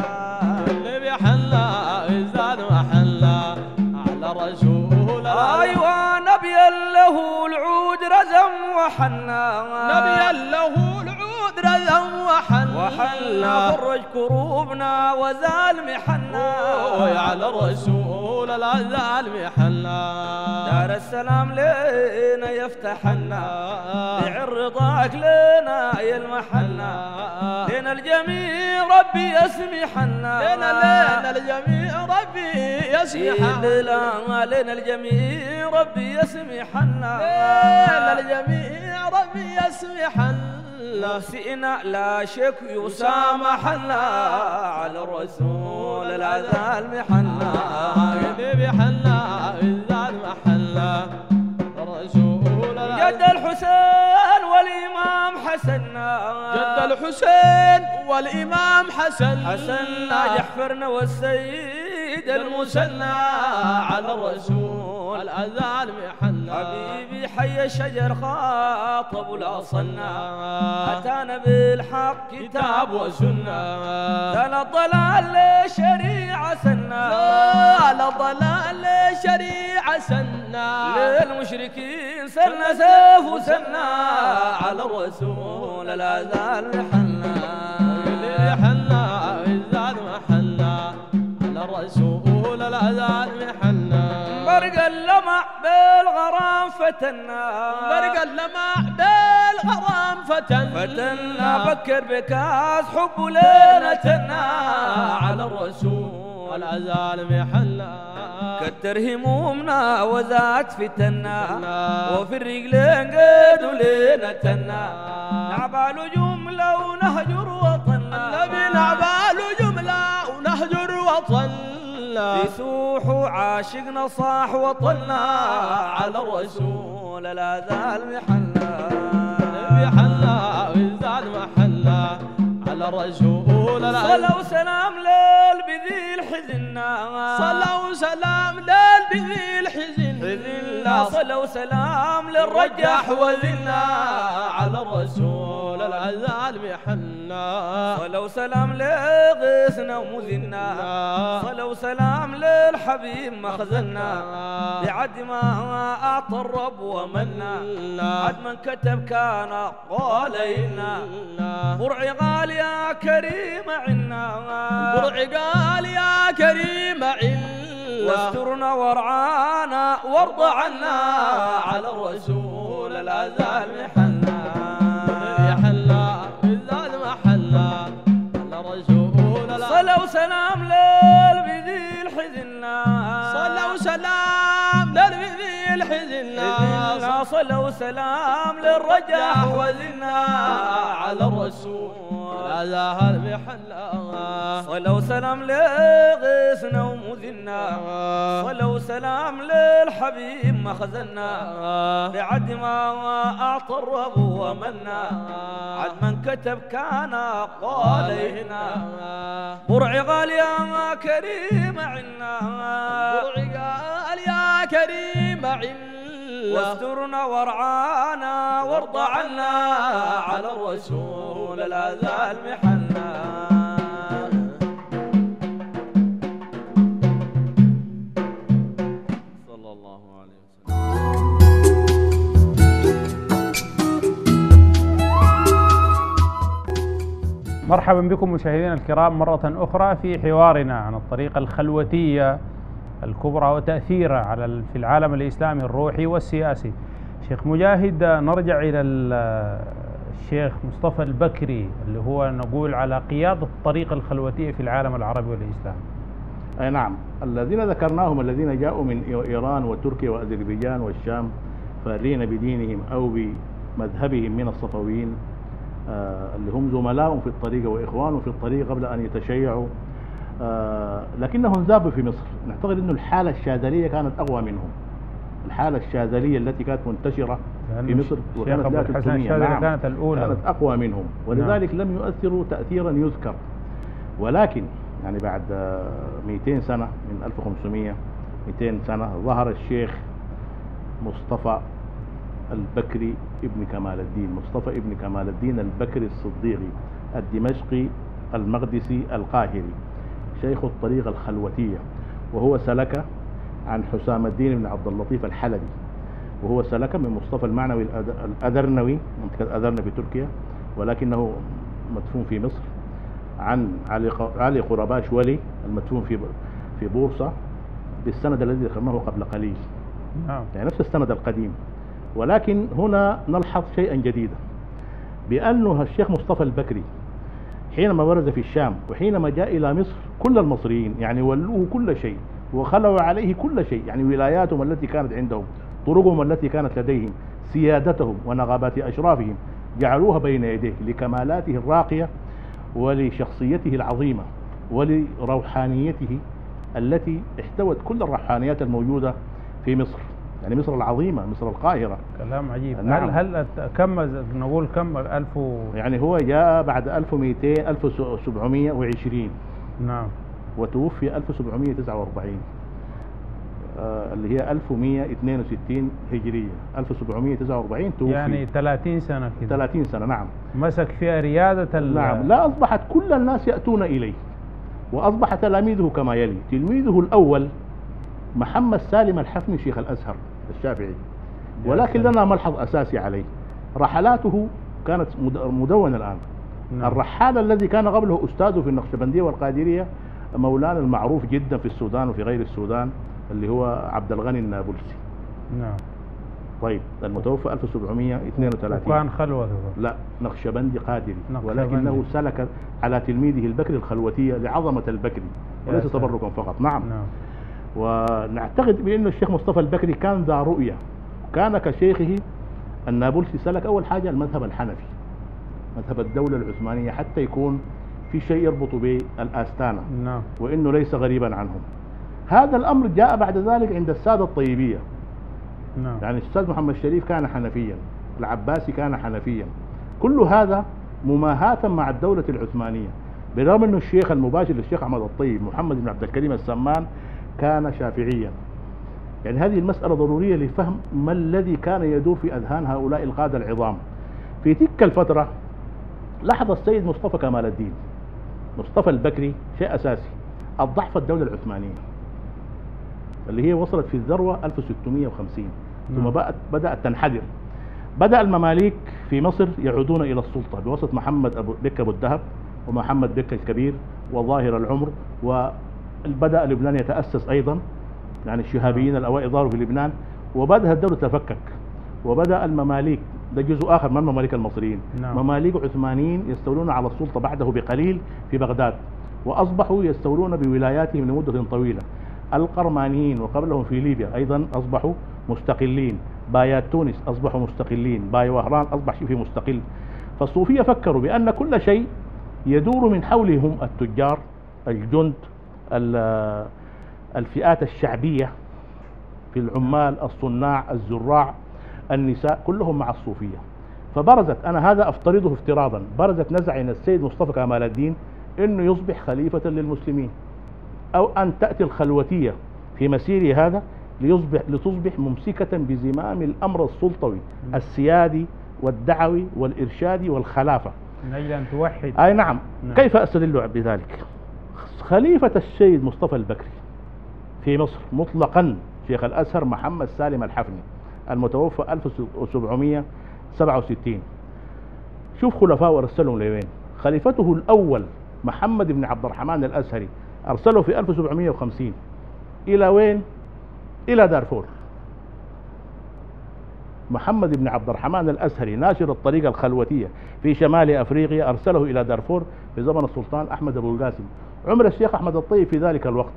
اللي بيحلا إزال محلا على الرسول أيوة نبي له العود رزم وحنا نبي له العود رزم وحنا فرج كروبنا وزال محنا على الرسول العزال محنا دار السلام لنا يفتحنا بعر رضاك لنا يلمحنا لنا الجميع ربي يسمحنا لنا الجميع ربي يسمحنا لنا الجميع ربي يسمحنا لنا الجميع ربي يسمحنا لا سئنا لا شك يسامحنا على الرسول العزال محنا النبي حنا الزال محنا الرسول جد الحسين والإمام حسنا جد الحسين والإمام حسنا يحفرنا والسيد المسنى على الرسول العزال محنا حبيبي حي شجر خاطب الأصنة أتانا بالحق كتاب وسنة لا ضلال لشريعة سنة لا ضلال لشريعة سنة للمشركين سنة سيف سنة على الرسول لا زال حنا اللي حنا الزاد محنا على الرسول لا زال حنا برق اللمع بالغرام فتنا برق اللمع بالغرام فتنا بكر بكاس حب ليلتنا على الرسول العزال محلا كتر همومنا وزاد فتنا وفي الرجلين قد ليلتنا نعبال جملة ونهجر وطنا النبي نعبال جملة ونهجر وطنا يسوحوا عاشقنا صاح وطلنا على الرسول لا زال محلا محلا وزاد محلا على الرسول صلوا سلام ليل بذيل حزننا صلوا سلام ليل بذيل حزننا صلوا سلام للرجاح وذلنا على الرسول لا زال محلا صلوا سلام لغيثنا ومذنا صلوا سلام للحبيب مخزنا بعد ما أعطى الرب ومنا بعد من كتب كان قالينا برع قال يا كريم عنا برع قال يا كريم عنا واسترنا ورعانا وارض عنا على الرسول لا زال محنا صلوا سلام ليل بذيل حزننا صلوا سلام ليل بذيل حزننا صلوا سلام للرجاح وزنا على الرسول على بحلا صلوا وسلام لغيثنا ومذنا صلوا وسلام للحبيب مخزنا بعد ما أعطى الرب ومنا عد من كتب كان قال هنا برع غالي يا كريم عنا برع غالي يا كريم عنا واسترنا وارعانا وارض عنا على الرسول الأذى المحنى صلى الله عليه وسلم. مرحبا بكم مشاهدينا الكرام مرة أخرى في حوارنا عن الطريقة الخلوتية الكبرى وتأثيرها في العالم الإسلامي الروحي والسياسي. شيخ مجاهد، نرجع إلى الشيخ مصطفى البكري اللي هو نقول على قيادة الطريقة الخلوتية في العالم العربي والإسلامي. أي نعم، الذين ذكرناهم الذين جاءوا من إيران وتركيا وأذربيجان والشام فارين بدينهم أو بمذهبهم من الصفويين اللي هم زملائهم في الطريقة وإخوانهم في الطريقة قبل أن يتشيعوا، لكنهم ذابوا في مصر. نعتقد أن الحالة الشاذلية كانت أقوى منهم، الحالة الشاذلية التي كانت منتشرة في مصر وكانت لا تسمية. نعم، كانت الأولى، كانت أقوى منهم ولذلك نعم. لم يؤثروا تأثيرا يذكر، ولكن يعني بعد 200 سنة من 1500 200 سنة ظهر الشيخ مصطفى البكري ابن كمال الدين، مصطفى ابن كمال الدين البكري الصديقي الدمشقي المقدسي القاهري، شيخ الطريقة الخلوتية، وهو سلك عن حسام الدين بن عبد اللطيف الحلبي، وهو سلك من مصطفى المعنوي الأذرنوي منطقة أذرنة في تركيا ولكنه مدفون في مصر، عن علي قرباش ولي المدفون في بورصة بالسند الذي ذكرناه قبل قليل، يعني نفس السند القديم. ولكن هنا نلحظ شيئا جديدا بأنه الشيخ مصطفى البكري حينما برز في الشام وحينما جاء إلى مصر كل المصريين يعني ولوه كل شيء وخلوا عليه كل شيء، يعني ولاياتهم التي كانت عندهم، طرقهم التي كانت لديهم، سيادتهم ونغابات أشرافهم جعلوها بين يديه لكمالاته الراقية ولشخصيته العظيمة ولروحانيته التي احتوت كل الروحانيات الموجودة في مصر، يعني مصر العظيمة، مصر القاهرة. كلام عجيب. نعم. هل كم نقول كم 1000 يعني هو جاء بعد 1200 1720 نعم وتوفي 1749 اللي هي 1162 هجرية، 1749 توفي، يعني 30 سنة كده. 30 سنة نعم مسك فيها ريادة نعم. لا أصبحت كل الناس يأتون إليه وأصبح تلاميذه كما يلي. تلميذه الأول محمد سالم الحفني شيخ الأزهر الشافعي، ولكن لنا ملحظ أساسي عليه، رحلاته كانت مدونة الآن. الرحال الذي كان قبله أستاذه في النقشبندية والقادرية مولانا المعروف جدا في السودان وفي غير السودان اللي هو عبد الغني النابلسي. نعم. طيب المتوفى 1732 وكان خلوة؟ لا، نقشبندي قادري، ولكنه سلك على تلميذه البكري الخلوتية لعظمة البكري وليس تبركا فقط. نعم. ونعتقد بأن الشيخ مصطفى البكري كان ذا رؤية، كان كشيخه النابلسي سلك أول حاجة المذهب الحنفي، مذهب الدولة العثمانية، حتى يكون في شيء يربط بالآستانة وإنه ليس غريبا عنهم. هذا الأمر جاء بعد ذلك عند السادة الطيبية، يعني الأستاذ محمد الشريف كان حنفيا، العباسي كان حنفيا، كل هذا مماهاة مع الدولة العثمانية، بالرغم أنه الشيخ المباشر للشيخ أحمد الطيب محمد بن عبد الكريم السمان كان شافعيا. يعني هذه المسألة ضرورية لفهم ما الذي كان يدور في أذهان هؤلاء القادة العظام في تلك الفترة. لاحظ السيد مصطفى كمال الدين مصطفى البكري شيء أساسي، الضعف الدولة العثمانية اللي هي وصلت في الذروة 1650 ثم بدأت تنحدر. بدأ المماليك في مصر يعودون إلى السلطة بواسطة محمد أبو الذهب ومحمد بك الكبير وظاهر العمر، و بدأ لبنان يتأسس أيضا، يعني الشهابيين الأوائل ظهروا في لبنان، وبدأ الدولة تفكك وبدأ المماليك، ده جزء آخر من المماليك المصريين، مماليك عثمانيين يستولون على السلطة بعده بقليل في بغداد، وأصبحوا يستولون بولاياتهم لمدة طويلة. القرمانيين وقبلهم في ليبيا أيضا أصبحوا مستقلين، بايات تونس أصبحوا مستقلين، باي وهران أصبح شبه مستقل. فالصوفية فكروا بأن كل شيء يدور من حولهم التجار، الجند، الفئات الشعبية في العمال، الصناع، الزراع، النساء، كلهم مع الصوفية. فبرزت، أنا هذا أفترضه افتراضا، برزت نزعة السيد مصطفى كمال الدين أنه يصبح خليفة للمسلمين، أو أن تأتي الخلوتية في مسيره هذا لتصبح ممسكة بزمام الأمر السلطوي السيادي والدعوي والإرشادي والخلافة، من أجل أن توحد. أي نعم. كيف أستدل بذلك؟ خليفة السيد مصطفى البكري في مصر مطلقا شيخ الأزهر محمد سالم الحفني المتوفى 1767، شوف خلفاء وارسلهم لوين. خليفته الأول محمد بن عبد الرحمن الأزهري أرسله في 1750 إلى وين؟ إلى دارفور. محمد بن عبد الرحمن الأزهري ناشر الطريقة الخلوتية في شمال أفريقيا أرسله إلى دارفور في زمن السلطان أحمد أبو القاسم. عمر الشيخ أحمد الطيب في ذلك الوقت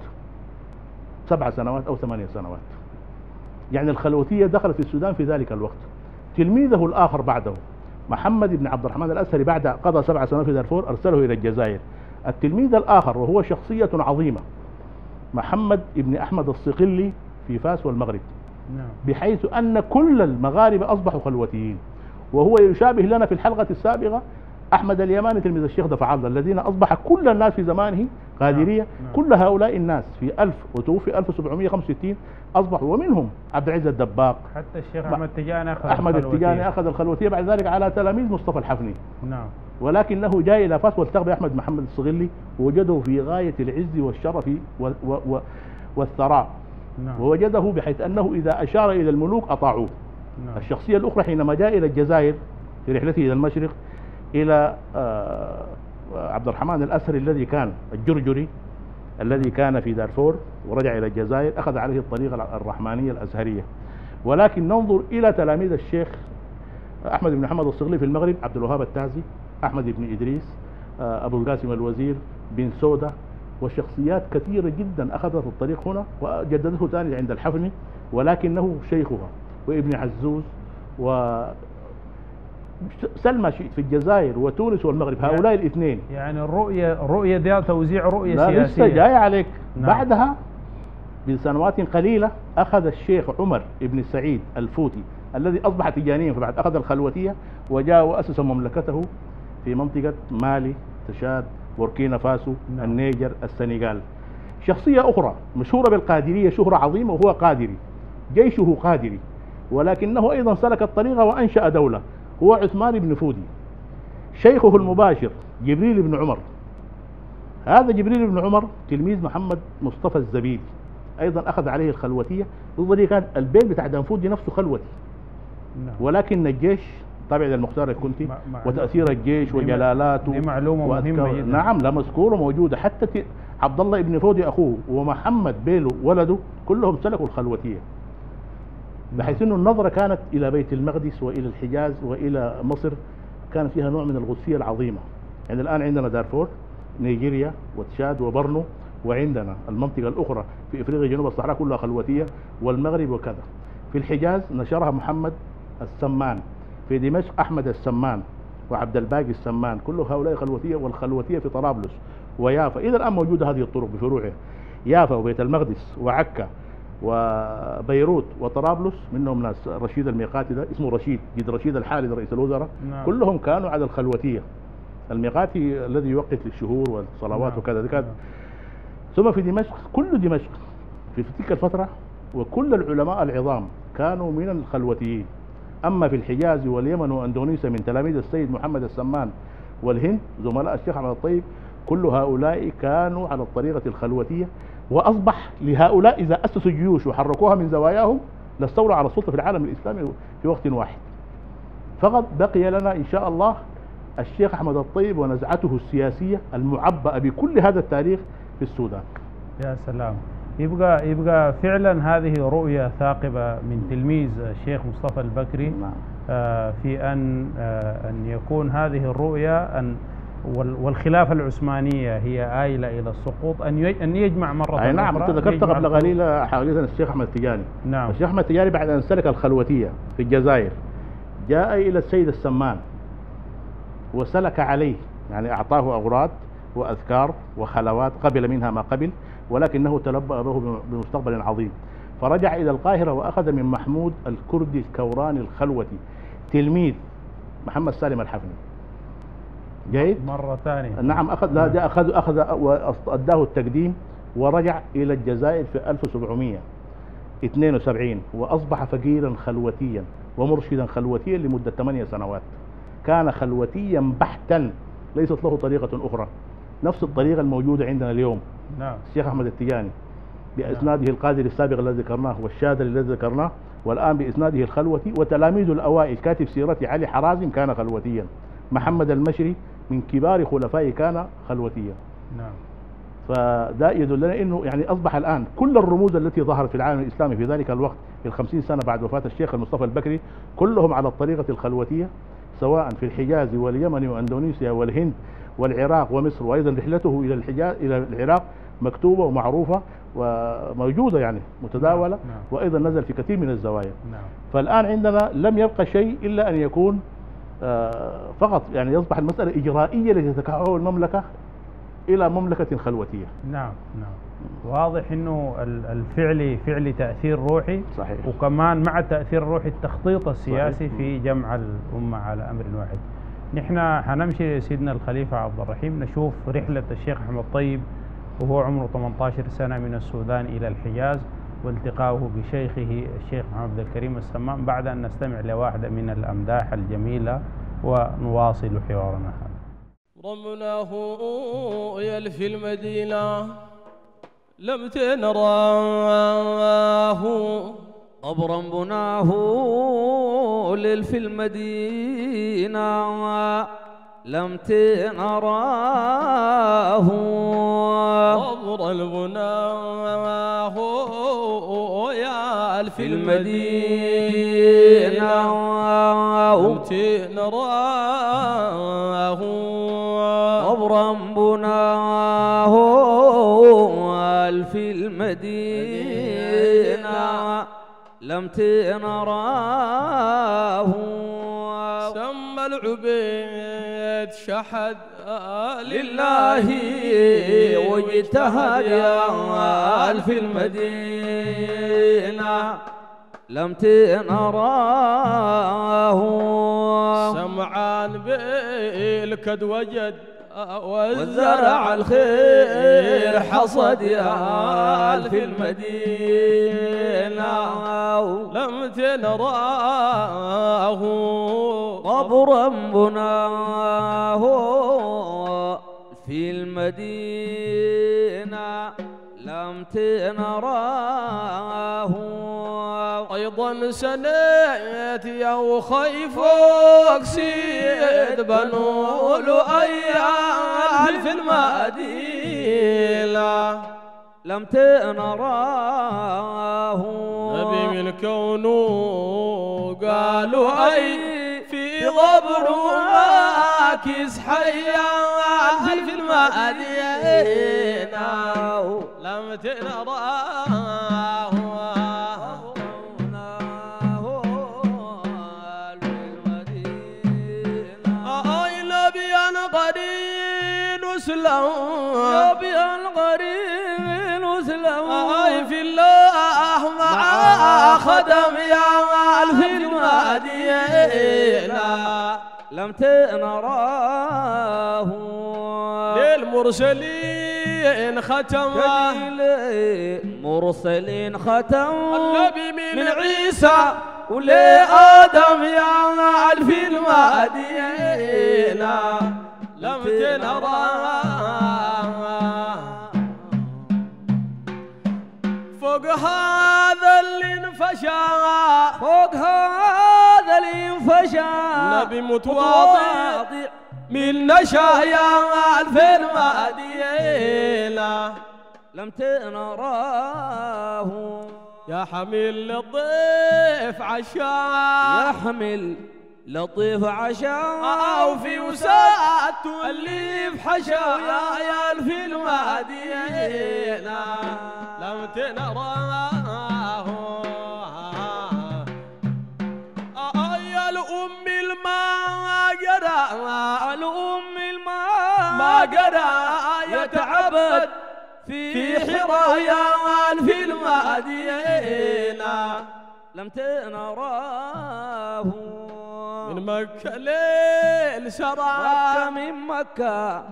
7 سنوات أو 8 سنوات، يعني الخلوتية دخلت في السودان في ذلك الوقت. تلميذه الآخر بعده محمد بن عبد الرحمن الأزهري بعد قضى 7 سنوات في دارفور أرسله إلى الجزائر. التلميذ الآخر وهو شخصية عظيمة محمد بن أحمد الصقلي في فاس والمغرب، بحيث أن كل المغاربة أصبحوا خلوتيين، وهو يشابه لنا في الحلقة السابقة أحمد اليماني تلميذ الشيخ دفع الله، الذين أصبح كل الناس في زمانه قادرية. كل هؤلاء الناس في 1000 وتوفي 1765 أصبحوا، ومنهم عبد العزيز الدباق، حتى الشيخ أحمد التجاني أخذ الخلوتية بعد ذلك على تلاميذ مصطفى الحفني. نعم. ولكنه جاء إلى فاس والتقى بأحمد محمد الصغلي ووجده في غاية العز والشرف والثراء. نعم. ووجده بحيث أنه إذا أشار إلى الملوك أطاعوه. نعم. الشخصية الأخرى حينما جاء إلى الجزائر في رحلته إلى المشرق إلى عبد الرحمن الأسري الذي كان الجرجري الذي كان في دارفور ورجع إلى الجزائر، أخذ عليه الطريقة الرحمانية الأزهرية. ولكن ننظر إلى تلاميذ الشيخ أحمد بن أحمد الصقلي في المغرب، عبد الوهاب التازي، أحمد بن إدريس، أبو القاسم الوزير، بن سودة، وشخصيات كثيرة جدا أخذت الطريق هنا وجددته ثاني عند الحفني، ولكنه شيخها وابن عزوز و سلمى شئت في الجزائر وتونس والمغرب، هؤلاء الاثنين. يعني الرؤية دي توزيع رؤية سياسية لسه جاي عليك. نعم. بعدها بسنوات قليلة أخذ الشيخ عمر بن سعيد الفوتي الذي أصبح تجانيا فبعد أخذ الخلوتية وجاء وأسس مملكته في منطقة مالي، تشاد، بوركينا فاسو، النيجر، السنغال. شخصية أخرى مشهورة بالقادرية شهرة عظيمة وهو قادري، جيشه قادري، ولكنه أيضا سلك الطريقة وأنشأ دولة، هو عثمان بن فودي. شيخه المباشر جبريل بن عمر، هذا جبريل بن عمر تلميذ محمد مصطفى الزبيدي، أيضا أخذ عليه الخلوتية. وذلك كان البيت بتاع دانفودي نفسه خلوتي، ولكن الجيش طبعا المختار الكنتي وتأثير الجيش وجلالاته. دي معلومة مهمة جدا. نعم، لا مذكورة، موجودة. حتى عبد الله بن فودي أخوه ومحمد بيلو ولده كلهم سلكوا الخلوتية، بحيث أن النظرة كانت إلى بيت المقدس وإلى الحجاز وإلى مصر، كان فيها نوع من الغثية العظيمة. يعني الآن عندنا دارفور، نيجيريا وتشاد وبرنو، وعندنا المنطقة الأخرى في إفريقيا جنوب الصحراء كلها خلوتية، والمغرب وكذا. في الحجاز نشرها محمد السمان، في دمشق أحمد السمان وعبد الباقي السمان، كل هؤلاء خلوتية. والخلوتية في طرابلس ويافا، إذا الآن موجودة هذه الطرق بفروعها، يافا وبيت المقدس وعكا وبيروت وطرابلس، منهم ناس رشيد الميقاتي، ده اسمه رشيد جد رشيد الحالي رئيس الوزراء. نعم. كلهم كانوا على الخلوتية. الميقاتي الذي يوقت للشهور والصلوات. نعم. وكذا كذا. نعم. ثم في دمشق، كل دمشق في تلك الفترة وكل العلماء العظام كانوا من الخلوتيين. أما في الحجاز واليمن وأندونيسيا من تلاميذ السيد محمد السمان، والهند زملاء الشيخ عبد الطيب، كل هؤلاء كانوا على الطريقة الخلوتية. وأصبح لهؤلاء إذا أسسوا جيوش وحركوها من زواياهم لاستولوا على السلطة في العالم الإسلامي في وقت واحد. فقط بقي لنا إن شاء الله الشيخ أحمد الطيب ونزعته السياسية المعبأة بكل هذا التاريخ في السودان. يا سلام، يبقى فعلا هذه رؤية ثاقبة من تلميذ الشيخ مصطفى البكري في أن يكون هذه الرؤية والخلافة العثمانية هي آيلة إلى السقوط، أن يجمع مرة أخرى. نعم، أنت ذكرت قبل قليل حقيقة الشيخ أحمد التجاني. نعم. الشيخ أحمد التجاني بعد أن سلك الخلوتية في الجزائر جاء إلى السيد السمان وسلك عليه يعني أعطاه أوراد وأذكار وخلوات قبل منها ما قبل، ولكنه تلبأ به بمستقبل عظيم. فرجع إلى القاهرة وأخذ من محمود الكردي الكوراني الخلوتي تلميذ محمد سالم الحفني. جيد؟ مرة ثانية. نعم أخذ، لا ده أخذ وأداه التقديم، ورجع إلى الجزائر في 1772 وأصبح فقيرا خلوتيا ومرشدا خلوتيا لمدة 8 سنوات. كان خلوتيا بحتا، ليست له طريقة أخرى، نفس الطريقة الموجودة عندنا اليوم. نعم. الشيخ أحمد التجاني بإسناده القادري السابق الذي ذكرناه والشاذلي الذي ذكرناه، والآن بإسناده الخلوتي، وتلاميذه الأوائل كاتب سيرة علي حرازم كان خلوتيا، محمد المشري من كبار خلفائه كان خلوتيا. نعم. فده يدلنا أنه يعني أصبح الآن كل الرموز التي ظهرت في العالم الإسلامي في ذلك الوقت في ال50 سنة بعد وفاة الشيخ مصطفى البكري كلهم على الطريقة الخلوتية، سواء في الحجاز واليمن وإندونيسيا والهند والعراق ومصر، وأيضا رحلته إلى الحجاز إلى العراق مكتوبة ومعروفة وموجودة يعني متداولة، وأيضا نزل في كثير من الزوايا. فالآن عندنا لم يبقى شيء إلا أن يكون فقط يعني يصبح المسألة إجرائية التي تتكعب المملكة إلى مملكة خلوتية. نعم نعم، واضح إنه الفعلي تأثير روحي. صحيح. وكمان مع التأثير الروحي التخطيط السياسي. صحيح. في جمع الأمة على أمر واحد. نحن هنمشي لسيدنا الخليفة عبد الرحيم نشوف رحلة الشيخ أحمد الطيب وهو عمره 18 سنة من السودان إلى الحجاز والتقاؤه بشيخه الشيخ محمد عبد الكريم السمان، بعد أن نستمع لواحدة من الأمداح الجميلة ونواصل حوارنا. ضمناه يلف في المدينة لم تنراه، أبرم بناه للف في المدينة لم تنراه، أبرم بناه يا الف في المدينة لم تنراه، ربناه في المدينة لم تنراه، سمى العبيد شحد لله واجتهد في المدينة لم تنراه، سمعان بالكد وجد والزرع الخير حصد في المدينة لم تنراه، قبرا بناه في المدينة لم تنراه، أيضا سنيتي أو خيفك سيد بنو لؤيان في المدينة لم تنراه، نبي من كونه قالوا أي في ضبر ماكس حيان في المدينة لم تنراه، يا بيا القرين وسلام في الله مع خدم يا في المدينة لم تنراه، للمرسلين ختم مرسلين ختم النبي من عيسى ولآدم يا في المدينة لم تنراه، فوق هذا اللي انفشى فوق هذا اللي انفشى، نبي متواضع من نشا يا في المدينة لم تنراه، يا حمل للضيف عشاء يا حمل لطيف عشاء وفي وساعته اللي بحشا يا في المدينة لم تنراه، يا الأم الماجرة الأم الماجرة ما قرا يتعبد في حرايان في المدينة لم تنراه من مكة ليل سرى من مكة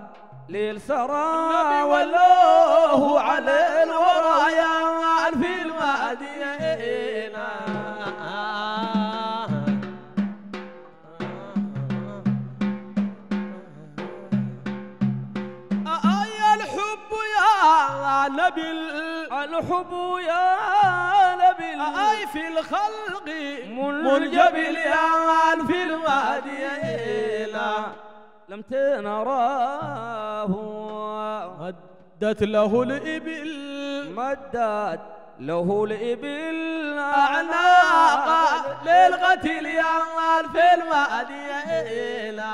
ليل سرى ولوه على الورايان في المدينة نبي الحب يا نبي أي في الخلق منجبل يا في المدينة لم تنراه مدت له الإبل مدت له الإبل أعناق للقتل يا في المدينة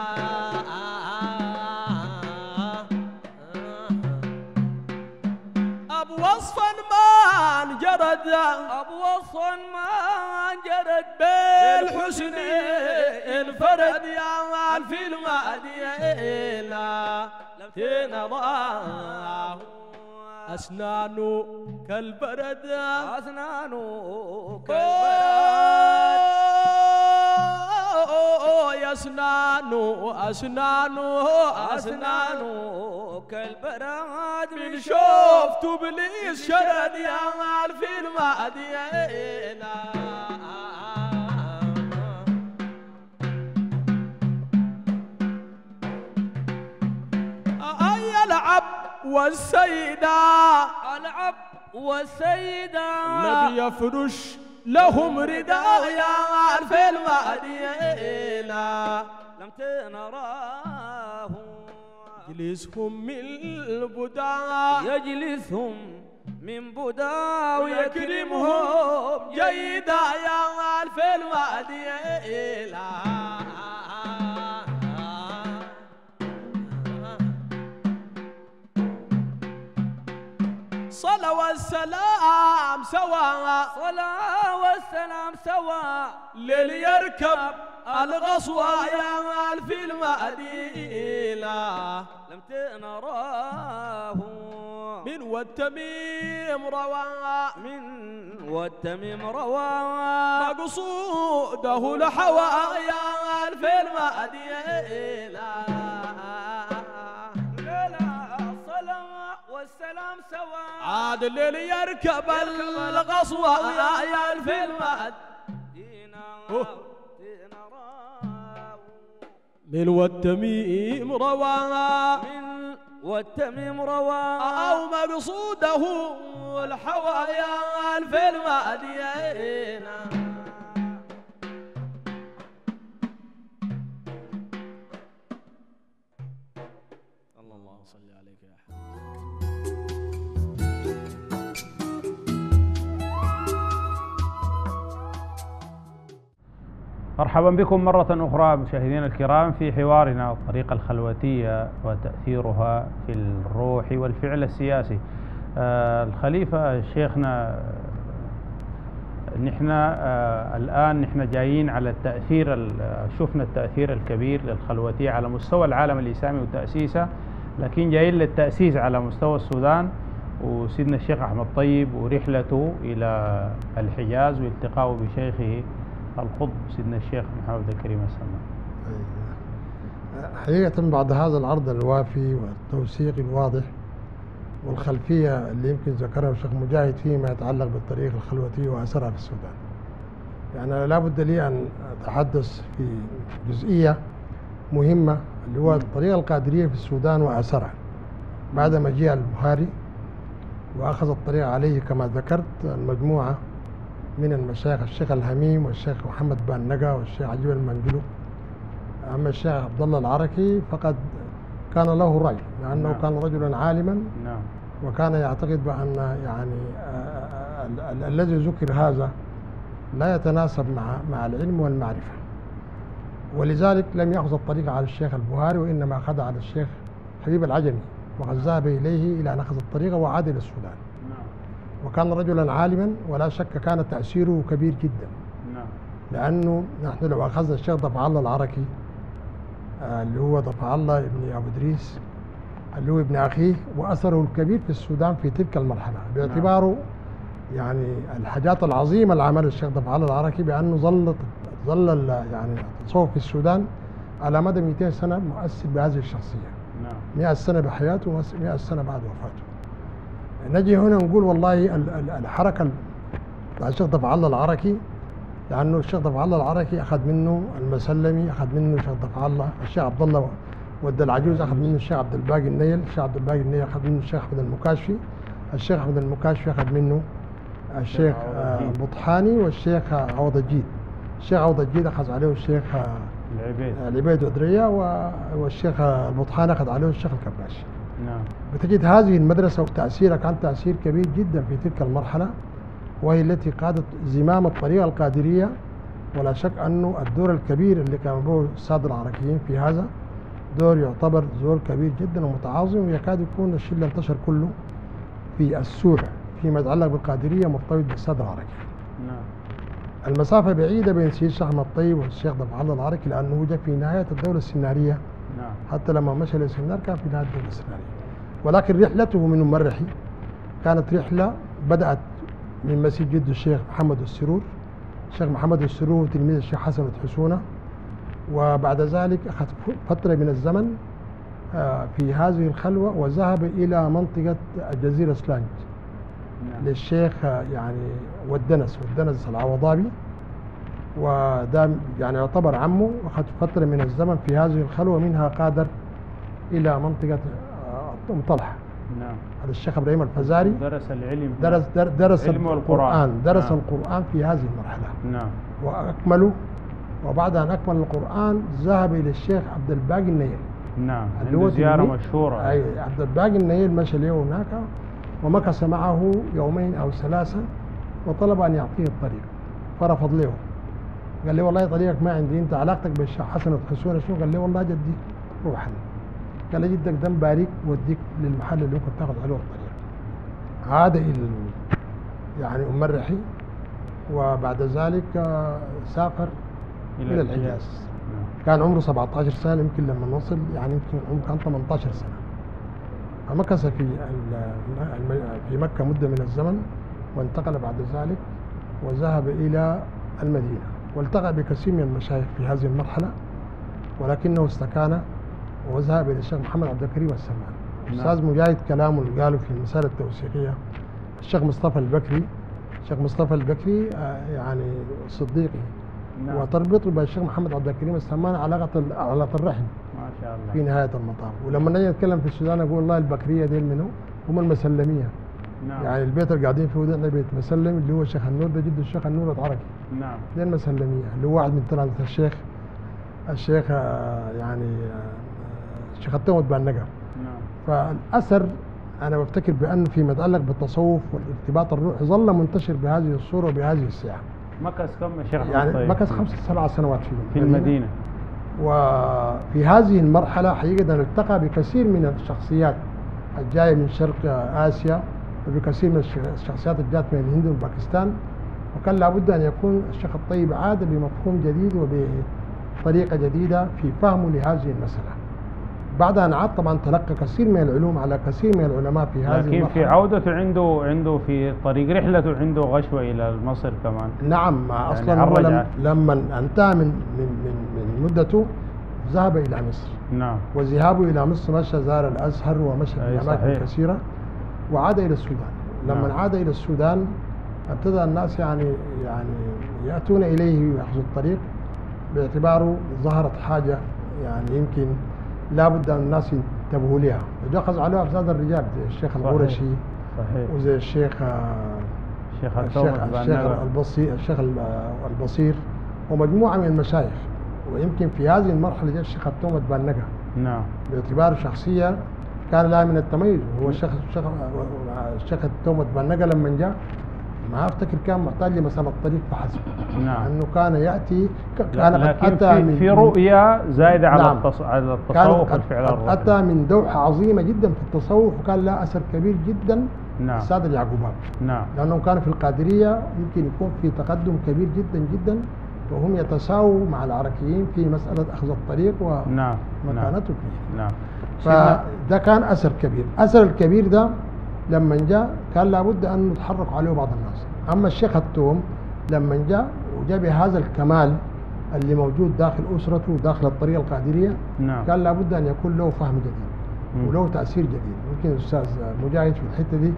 وصفا ما انجرد وصفا ما انجرد بالحسن انفرد يا مان في المدينة لم تنضاه أسنانه كالبرد أسنانه كالبرد أسنانه كالبراد من شوفت بليس شرد يا مال في المدينة أي العب والسيدة لم يفرش لهم رداء يا مال في المدينة لم تنراه يجلسهم من البداع ويكرمهم جيدا يا مال في المدينة صلى والسلام سوا لليركب الغصوى يا مال في المدينة لم تنراه من والتميم روى مقصوده لحوى يا مال في المدينة الصلاة والسلام سوا عاد ليركب الغصوى يا في المدينة من والتميم روى أو مقصوده الحوايان في المدينة اللهم صل عليك يا مرحبا بكم مرة أخرى مشاهدينا الكرام في حوارنا الطريقة الخلوتية وتأثيرها في الروح والفعل السياسي. الخليفة شيخنا نحن الآن جايين على التأثير، شفنا التأثير الكبير للخلوتية على مستوى العالم الإسلامي وتأسيسه، لكن جايين للتأسيس على مستوى السودان وسيدنا الشيخ أحمد الطيب ورحلته إلى الحجاز والتقائه بشيخه القطب سيدنا الشيخ محمد عبد الكريم السمان. حقيقة بعد هذا العرض الوافي والتوثيق الواضح والخلفية اللي يمكن ذكرها الشيخ مجاهد فيما يتعلق بالطريقة الخلوتية وأثرها في السودان، يعني لا بد لي أن أتحدث في جزئية مهمة اللي هو الطريقة القادرية في السودان وأثرها بعد مجيء البخاري، وأخذ الطريقة عليه كما ذكرت المجموعة من المشايخ الشيخ الهميم والشيخ محمد بانقا والشيخ عجيب المنجلو. أما الشيخ عبد الله العركي فقد كان له رأي لأنه كان رجلا عالما وكان يعتقد بأن يعني الذي ذكر هذا لا يتناسب مع العلم والمعرفة، ولذلك لم يأخذ الطريقة على الشيخ البخاري وإنما أخذ على الشيخ حبيب العجمي، وقد ذهب إليه إلى أن أخذ الطريقة وعاد إلى السودان، وكان رجلا عالما ولا شك كان تأثيره كبير جدا. لأنه نحن لو أخذنا الشيخ دفع الله العركي اللي هو دفع الله ابن أبو إدريس اللي هو ابن أخيه وأثره الكبير في السودان في تلك المرحلة، باعتباره يعني الحاجات العظيمة اللي عملها الشيخ دفع الله العركي، بأنه ظل يعني التصوف في السودان على مدى 200 سنة مؤثر بهذه الشخصية. 100 سنة بحياته و 100 سنة بعد وفاته. نجي هنا نقول والله الحركة بتاع الشيخ دفع الله العركي، لأنه الشيخ دفع الله العركي أخذ منه المسلمي، أخذ منه الشيخ دفع الله، الشيخ عبد الله ود العجوز أخذ منه الشيخ عبد الباقي النيل، الشيخ عبد الباقي النيل أخذ منه الشيخ أحمد المكاشفي، الشيخ أحمد المكاشفي أخذ منه الشيخ بطحاني والشيخ عوض الجيد، الشيخ عوض الجيد أخذ عليه الشيخ العبيد ودرية، والشيخ البطحاني أخذ عليه الشيخ الكباشي. نعم. بتجد هذه المدرسة وتأثيرها كان تأثير كبير جدا في تلك المرحلة، وهي التي قادت زمام الطريقة القادرية، ولا شك أنه الدور الكبير اللي كان به السادة العركيين في هذا دور يعتبر دور كبير جدا ومتعاظم، ويكاد يكون الشيء اللي انتشر كله في السور فيما يتعلق بالقادرية مرتبط بالسادة العركي. نعم. المسافة بعيدة بين سيد الشيخ أحمد الطيب والشيخ دفع الله العركي، لأنه جاء في نهاية الدولة السنارية. نعم. حتى لما مشى للسنار كان في نهاية الدولة السنارية، ولكن رحلته من المرحي كانت رحلة بدأت من مسجد جده الشيخ محمد السرور. الشيخ محمد السرور تلميذ الشيخ حسن الحسونة، وبعد ذلك أخذ فترة من الزمن في هذه الخلوة وذهب إلى منطقة الجزيرة سلانج للشيخ يعني والدنس العواضابي، وده يعني يعتبر عمه، وأخذ فترة من الزمن في هذه الخلوة، منها قادر إلى منطقة أم طلحة. نعم. هذا الشيخ إبراهيم الفزاري درس العلم، درس العلم والقرآن، درس القرآن في هذه المرحلة. نعم. وأكمله، وبعد أن أكمل القرآن ذهب إلى الشيخ عبد الباقي النيل. نعم. اللي هو زيارة مشهورة. أي عبد الباقي النيل مشى له هناك ومكث معه يومين أو ثلاثة، وطلب أن يعطيه الطريق فرفض له. قال له والله طريقك ما عندي، أنت علاقتك بالشيخ حسن الحسونة شنو؟ قال له والله جدي روح له. قال لي جدك دم باريك وديك للمحل اللي كنت تاخذ عليه الطريق. عاد الى يعني ام الرحي، وبعد ذلك سافر الى الحجاز. كان عمره 17 سنه يمكن لما وصل، يعني يمكن عمره كان 18 سنه. مكث في مكه مده من الزمن، وانتقل بعد ذلك وذهب الى المدينه، والتقى بكثير من المشايخ في هذه المرحله، ولكنه استكان وذهب إلى الشيخ محمد عبد الكريم السمان. الأستاذ مجاهد كلامه اللي قاله في المسألة التوثيقية، الشيخ مصطفى البكري، الشيخ مصطفى البكري يعني صديقي. نعم. وتربطه بالشيخ محمد عبد الكريم السمان علاقة الرحم ما شاء الله في نهاية المطاف. ولما نجي نتكلم في السودان أقول والله البكرية دي منو؟ هم المسلمية. نعم. يعني البيت اللي قاعدين فيه ده بيت مسلم، اللي هو الشيخ النور، ده جد الشيخ النور ود عربي. نعم. ده المسلمية، اللي هو واحد من ثلاثة الشيخ يعني الشيخ التوم بن بانقا. نعم. فالاثر انا بفتكر بانه فيما يتعلق بالتصوف والارتباط الروحي ظل منتشر بهذه الصوره وبهذه الساعه. مكث كم شيخ يعني طيب؟ مكث 5 7 سنوات في المدينه. وفي هذه المرحله حقيقه التقى بكثير من الشخصيات الجايه من شرق اسيا، وبكثير من الشخصيات الجات من الهند وباكستان، وكان لابد ان يكون الشيخ الطيب عاد بمفهوم جديد وبطريقه جديده في فهمه لهذه المساله. بعد أن عاد طبعا تلقى كثير من العلوم على كثير من العلماء في هذه المرحلة، لكن في عودته عنده في طريق رحلته عنده غشوة إلى مصر كمان. نعم. يعني أصلا هو لما انتهى من مدته ذهب إلى مصر. نعم. وذهابه إلى مصر مشى زار الأزهر ومشى في أماكن كثيرة، وعاد إلى السودان. لما عاد إلى السودان ابتدى الناس يعني يأتون إليه ويأخذوا الطريق، باعتباره ظهرت حاجة يعني يمكن لابد ان الناس ينتبهوا لها، وجاء عليها افساد الرجال زي الشيخ القرشي، وزي الشيخ البصير ومجموعه من المشايخ. ويمكن في هذه المرحله جاء الشيخ التوم بن بانقا. نعم. باعتباره شخصيه كان لها من التميز. هو الشيخ التوم بن بانقا لما جاء ما افتكر كان محتاج لمسألة الطريق فحسب. نعم. انه كان ياتي في رؤيه زايده على على التصوف والفعل الروحي. اتى من دوحه عظيمه جدا في التصوف، وكان لها اثر كبير جدا. نعم. الساده اليعقوباب. نعم. لانهم كانوا في القادريه يمكن يكون في تقدم كبير جدا جدا، وهم يتساووا مع العركيين في مساله اخذ الطريق ومكانته فيه. نعم. فده كان أثر كبير. أثر الكبير ده لما جاء كان لابد أن يتحرك عليه بعض الناس. أما الشيخ التوم لما جاء وجاء بهذا الكمال اللي موجود داخل أسرته وداخل الطريقة القادرية، نعم، كان لابد أن يكون له فهم جديد وله تأثير جديد. ممكن الأستاذ مجاهد في الحتة دي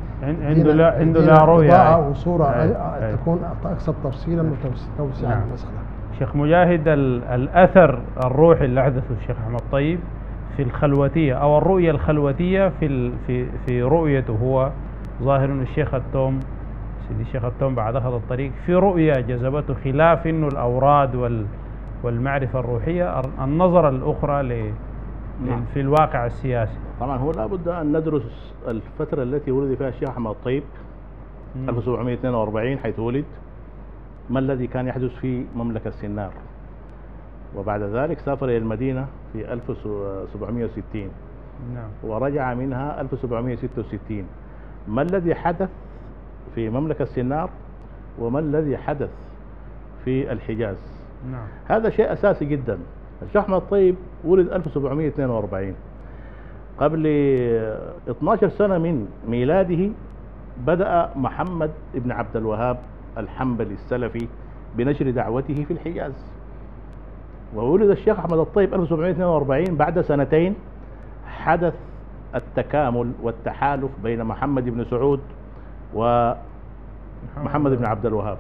عنده رؤية وصورة تكون أكثر تفصيلا وتوسعا للمسألة. شيخ مجاهد، الأثر الروحي اللي أحدثه الشيخ أحمد الطيب في الخلوتية أو الرؤية الخلوتية في رؤيته هو ظاهر. الشيخ التوم، سيدي الشيخ التوم بعد أخذ الطريق في رؤية جذبته، خلاف إنه الأوراد والمعرفة الروحية، النظرة الأخرى في الواقع السياسي. طبعا هو لابد أن ندرس الفترة التي ولد فيها الشيخ أحمد الطيب 1742 حيث ولد، ما الذي كان يحدث في مملكة السنار، وبعد ذلك سافر إلى المدينة في 1760، نعم، ورجع منها 1766. ما الذي حدث في مملكة السنار وما الذي حدث في الحجاز، نعم، هذا شيء أساسي جدا. الشيخ أحمد الطيب ولد 1742، قبل 12 سنة من ميلاده بدأ محمد ابن عبد الوهاب الحنبلي السلفي بنشر دعوته في الحجاز. وولد الشيخ أحمد الطيب 1742، بعد سنتين حدث التكامل والتحالف بين محمد بن سعود ومحمد بن عبد الوهاب.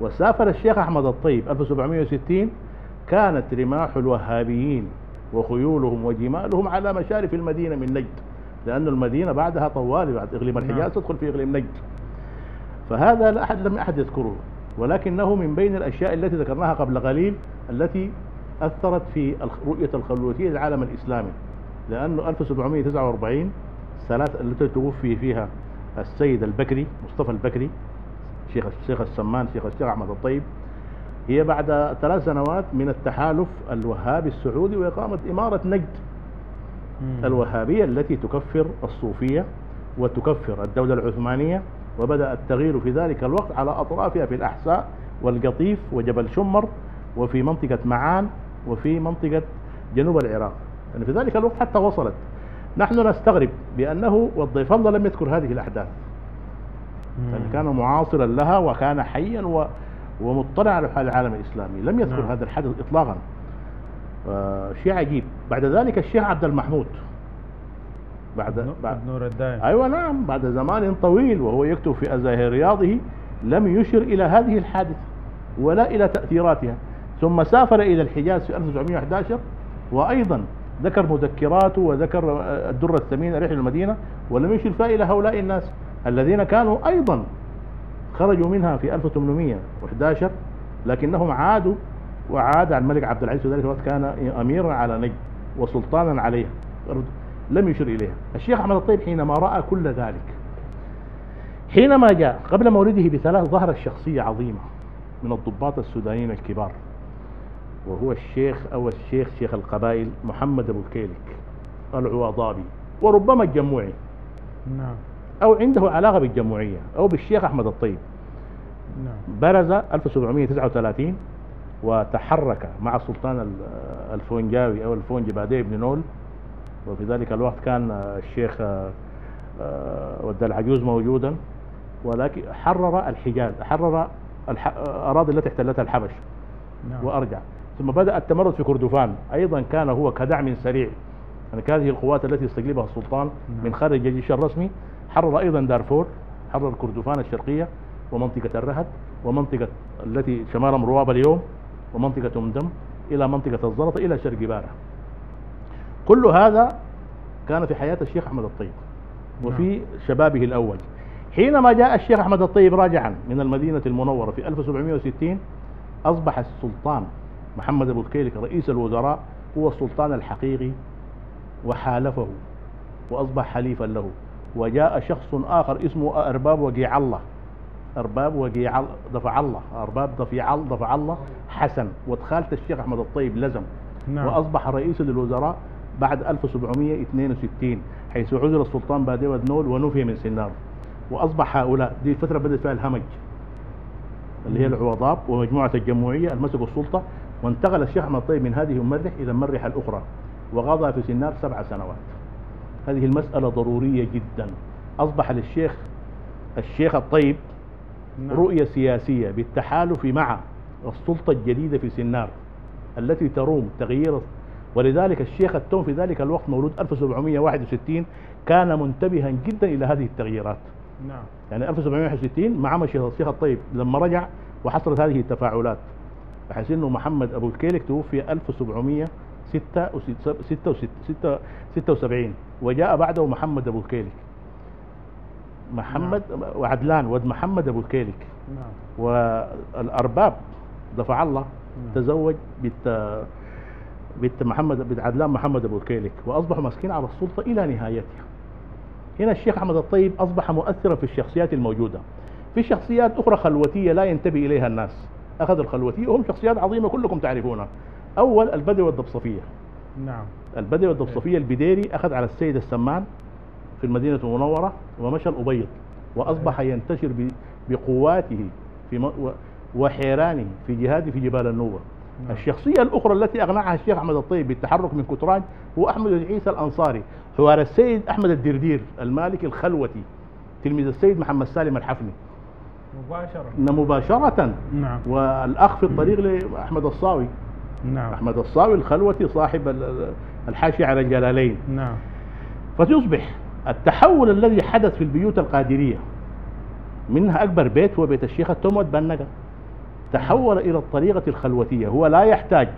وسافر الشيخ أحمد الطيب 1760، كانت رماح الوهابيين وخيولهم وجمالهم على مشارف المدينة من نجد، لأن المدينة بعدها طوال بعد إقليم الحجاز تدخل في إقليم نجد. فهذا لم أحد يذكره، ولكنه من بين الأشياء التي ذكرناها قبل قليل التي أثرت في رؤية الخلوتية للعالم الإسلامي. لأنه 1749 السنة التي توفي فيها السيد البكري، مصطفى البكري، الشيخ السمان، الشيخ أحمد الطيب، هي بعد 3 سنوات من التحالف الوهابي السعودي وإقامة إمارة نجد الوهابية التي تكفر الصوفية وتكفر الدولة العثمانية. وبدأ التغيير في ذلك الوقت على أطرافها في الأحساء والقطيف وجبل شمر وفي منطقة معان وفي منطقة جنوب العراق، يعني في ذلك الوقت حتى وصلت. نحن نستغرب بأنه والضيف الله لم يذكر هذه الأحداث، يعني كان معاصرا لها وكان حيا ومطلع على حال العالم الإسلامي، لم يذكر هذا الحدث إطلاقا. شيء عجيب. بعد ذلك الشيخ عبد المحمود بعد نور الدين، أيوة نعم، بعد زمان طويل وهو يكتب في أزاهر رياضه لم يشر إلى هذه الحادثة ولا إلى تأثيراتها. ثم سافر إلى الحجاز في 1911، وأيضا ذكر مذكراته وذكر الدرة الثمينة رحلة المدينة، ولم يشر فيها إلى هؤلاء الناس الذين كانوا أيضا خرجوا منها في 1811، لكنهم عادوا. وعاد الملك عبد العزيز في ذلك الوقت كان أميرا على نجد وسلطانا عليها، لم يشر إليها. الشيخ أحمد الطيب حينما رأى كل ذلك، حينما جاء قبل مولده ب3 ظهرت شخصية عظيمة من الضباط السودانيين الكبار، وهو الشيخ شيخ القبائل محمد أبو كيلك العواضابي، وربما الجموعي، نعم، أو عنده علاقة بالجموعية أو بالشيخ أحمد الطيب. نعم. برز 1739 وتحرك مع السلطان الفونجاوي أو الفونجي بادي بن نول، وفي ذلك الوقت كان الشيخ ود العجوز موجودا، ولكن حرر الحجاز، حرر الأراضي التي احتلتها الحبش، نعم، وأرجع. ثم بدأ التمرد في كردفان، أيضا كان هو كدعم سريع، يعني هذه القوات التي يستجلبها السلطان، نعم، من خارج الجيش الرسمي. حرر أيضا دارفور، حرر كردفان الشرقية ومنطقة الرهد ومنطقة التي شمال مروابة اليوم ومنطقة أمدم إلى منطقة الزلطة إلى شرق بارة. كل هذا كان في حياة الشيخ أحمد الطيب وفي شبابه الأول. حينما جاء الشيخ أحمد الطيب راجعا من المدينة المنورة في 1760، أصبح السلطان محمد أبو الكيلك رئيس الوزراء هو السلطان الحقيقي وحالفه وأصبح حليفا له. وجاء شخص آخر اسمه أرباب وقيع الله، أرباب وقيع الله، دفع الله، أرباب دفع الله حسن، وادخالت الشيخ أحمد الطيب لزم، نعم، وأصبح رئيس للوزراء بعد 1762 حيث عزل السلطان بادي ودنول ونفي من سنار. وأصبح هؤلاء دي الفترة بدأت فيها الهمج اللي هي العوضاب ومجموعة الجمهورية المسكوا السلطة، وانتقل الشيخ أحمد الطيب من هذه المرح إلى المرحلة الأخرى، وغضى في سنار 7 سنوات. هذه المسألة ضرورية جدا. أصبح للشيخ الطيب رؤية سياسية بالتحالف مع السلطة الجديدة في سنار التي تروم تغيير، ولذلك الشيخ التوم في ذلك الوقت مولود 1761 كان منتبها جدا إلى هذه التغييرات. نعم. يعني 1761 مع مشي الشيخ الطيب لما رجع وحصلت هذه التفاعلات، بحيث إنه محمد أبو كيلك توفي 1776 وجاء بعده محمد أبو كيلك محمد وعدلان ود محمد أبو كيلك. نعم. والأرباب دفع الله تزوج بنت عدلان محمد أبو كيلك، وأصبحوا ماسكين على السلطة إلى نهايتها. هنا الشيخ أحمد الطيب أصبح مؤثرا في الشخصيات الموجودة. في شخصيات أخرى خلوتية لا ينتبه إليها الناس، أخذ الخلوتية وهم شخصيات عظيمة كلكم تعرفونها. أول البدوي والدبصفية. نعم. البدوي والدبصفية البديري أخذ على السيد السمان في المدينة المنورة ومشى الأبيض، وأصبح ينتشر بقواته وحيرانه في جهاده في جبال النوبة. الشخصية الأخرى التي أقنعها الشيخ أحمد الطيب بالتحرك من كتراج هو أحمد عيسى الأنصاري، حوار السيد أحمد الدردير المالك الخلوتي تلميذ السيد محمد سالم الحفني مباشرة. نعم. والأخ في الطريق لأحمد الصاوي. نعم. أحمد الصاوي الخلوتي صاحب الحاشية على الجلالين. نعم. فتصبح التحول الذي حدث في البيوت القادرية منها أكبر بيت هو بيت الشيخ التوم بن بانقا، تحول إلى الطريقة الخلوتية. هو لا يحتاج،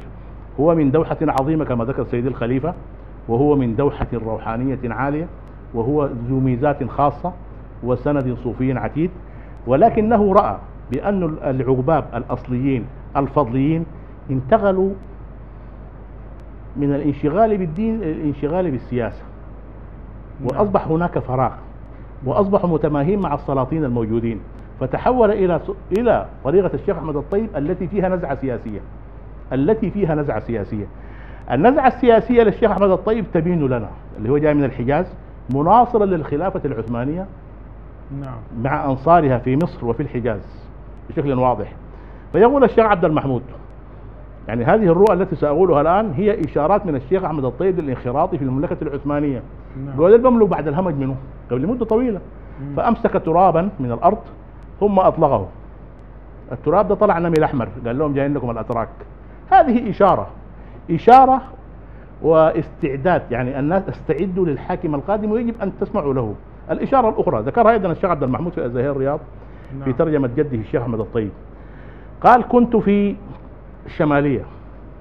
هو من دوحة عظيمة كما ذكر سيد الخليفة، وهو من دوحة روحانية عالية، وهو ذو ميزات خاصة وسند صوفي عتيد، ولكنه رأى بأن العقباب الأصليين الفضليين انتقلوا من الانشغال بالدين إلى الانشغال بالسياسة، وأصبح هناك فراغ، وأصبحوا متماهين مع السلاطين الموجودين، فتحول إلى طريقة الشيخ أحمد الطيب التي فيها نزعة سياسية. النزعة السياسية للشيخ أحمد الطيب تبين لنا، اللي هو جاي من الحجاز مناصرا للخلافة العثمانية. نعم. مع أنصارها في مصر وفي الحجاز بشكل واضح. فيقول الشيخ عبد المحمود، يعني هذه الرؤى التي سأقولها الآن هي إشارات من الشيخ أحمد الطيب للانخراط في المملكة العثمانية. نعم. قال المملوك بعد الهمج منه قبل مدة طويلة. فأمسك ترابا من الأرض ثم أطلقه، التراب ده طلع نمل أحمر، قال لهم جايين لكم الأتراك. هذه إشارة واستعداد، يعني الناس استعدوا للحاكم القادم ويجب أن تسمعوا له. الإشارة الأخرى ذكرها أيضا الشيخ عبد المحمود في أزهار الرياض في ترجمة جده الشيخ أحمد الطيب، قال كنت في الشمالية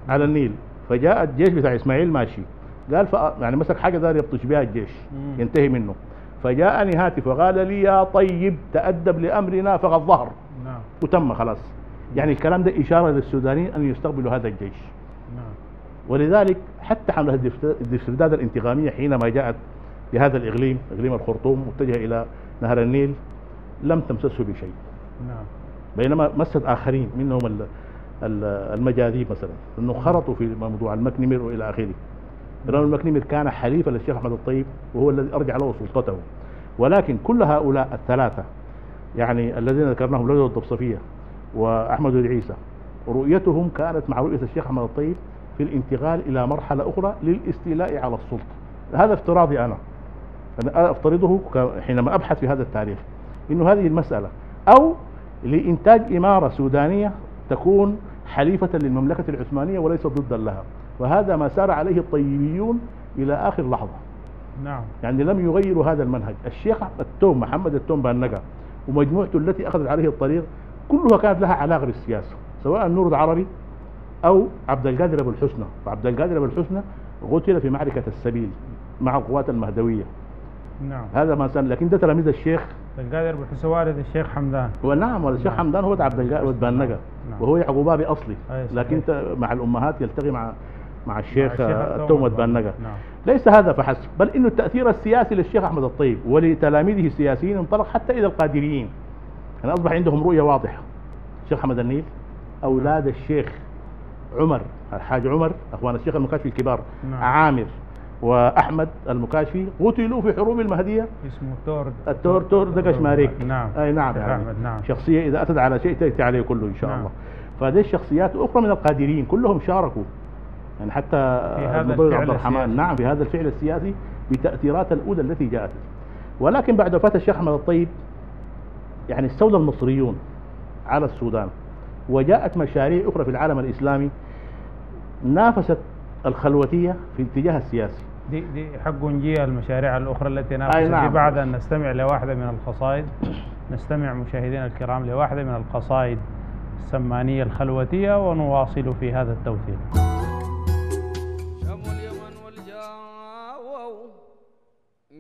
على النيل فجاء الجيش بتاع إسماعيل ماشي، قال يعني مسك حاجة دار يبطش بها الجيش ينتهي منه، فجاءني هاتف وقال لي يا طيب تأدب لأمرنا فقد ظهر. نعم. وتم خلاص. يعني الكلام ده إشارة للسودانيين أن يستقبلوا هذا الجيش. نعم. ولذلك حتى حملة الاسترداد الانتقامية حينما جاءت لهذا الإقليم، إقليم الخرطوم متجهة إلى نهر النيل، لم تمسسه بشيء. نعم. بينما مست آخرين منهم المجاذيب مثلا، أنه خرطوا في موضوع المكنمير وإلى آخره. إبراهيم المكنمير كان حليفا للشيخ أحمد الطيب وهو الذي أرجع له سلطته، ولكن كل هؤلاء الثلاثة يعني الذين ذكرناهم لجوء الدبصفية وأحمد العيسى رؤيتهم كانت مع رؤية الشيخ أحمد الطيب في الانتقال إلى مرحلة أخرى للاستيلاء على السلطة. هذا افتراضي أنا أفترضه حينما أبحث في هذا التاريخ، إنه هذه المسألة أو لإنتاج إمارة سودانية تكون حليفة للمملكة العثمانية وليس ضدا لها، وهذا ما سار عليه الطيبيون إلى آخر لحظة. نعم. يعني لم يغيروا هذا المنهج. الشيخ التوم محمد التوم بانقا ومجموعته التي أخذت عليه الطريق كلها كانت لها علاقة بالسياسة، سواء النور ود عربي أو عبد القادر أبو الحسنى. وعبد القادر أبو الحسنى قتل في معركة السبيل مع القوات المهدوية. نعم. هذا ما سن، لكن ده تلاميذ الشيخ عبد القادر أبو الحسنى والد الشيخ حمدان. ونعم، والشيخ حمدان هو عبد القادر بانقا، وهو يعقوبابي أصلي، لكن مع الأمهات يلتقي مع الشيخ التوم ود بانقا. نعم. ليس هذا فحسب، بل إنه التأثير السياسي للشيخ أحمد الطيب ولتلاميذه السياسيين انطلق حتى إلى القادريين. يعني أصبح عندهم رؤية واضحة. الشيخ أحمد النيل، أولاد الشيخ عمر الحاج عمر أخوان الشيخ المكاشفي الكبار. نعم. عامر وأحمد المكاشفي قتلوا في حروب المهدية، اسمه التور دقش ماريك. نعم. أي نعم. نعم. شخصية إذا أتت على شيء تأتي عليه كله إن شاء الله. فهذه الشخصيات أخرى من القادريين كلهم شاركوا يعني حتى المبرر عبد الرحمن نعم في هذا الفعل السياسي بتأثيرات الأولى التي جاءت. ولكن بعد وفاة الشيخ أحمد الطيب يعني استولى المصريون على السودان، وجاءت مشاريع أخرى في العالم الإسلامي نافست الخلوتية في الاتجاه السياسي. دي حق جي المشاريع الأخرى التي نافست نعم. بعد أن نستمع لواحدة من القصائد، نستمع مشاهدينا الكرام لواحدة من القصائد السمانية الخلوتية ونواصل في هذا التوثيق.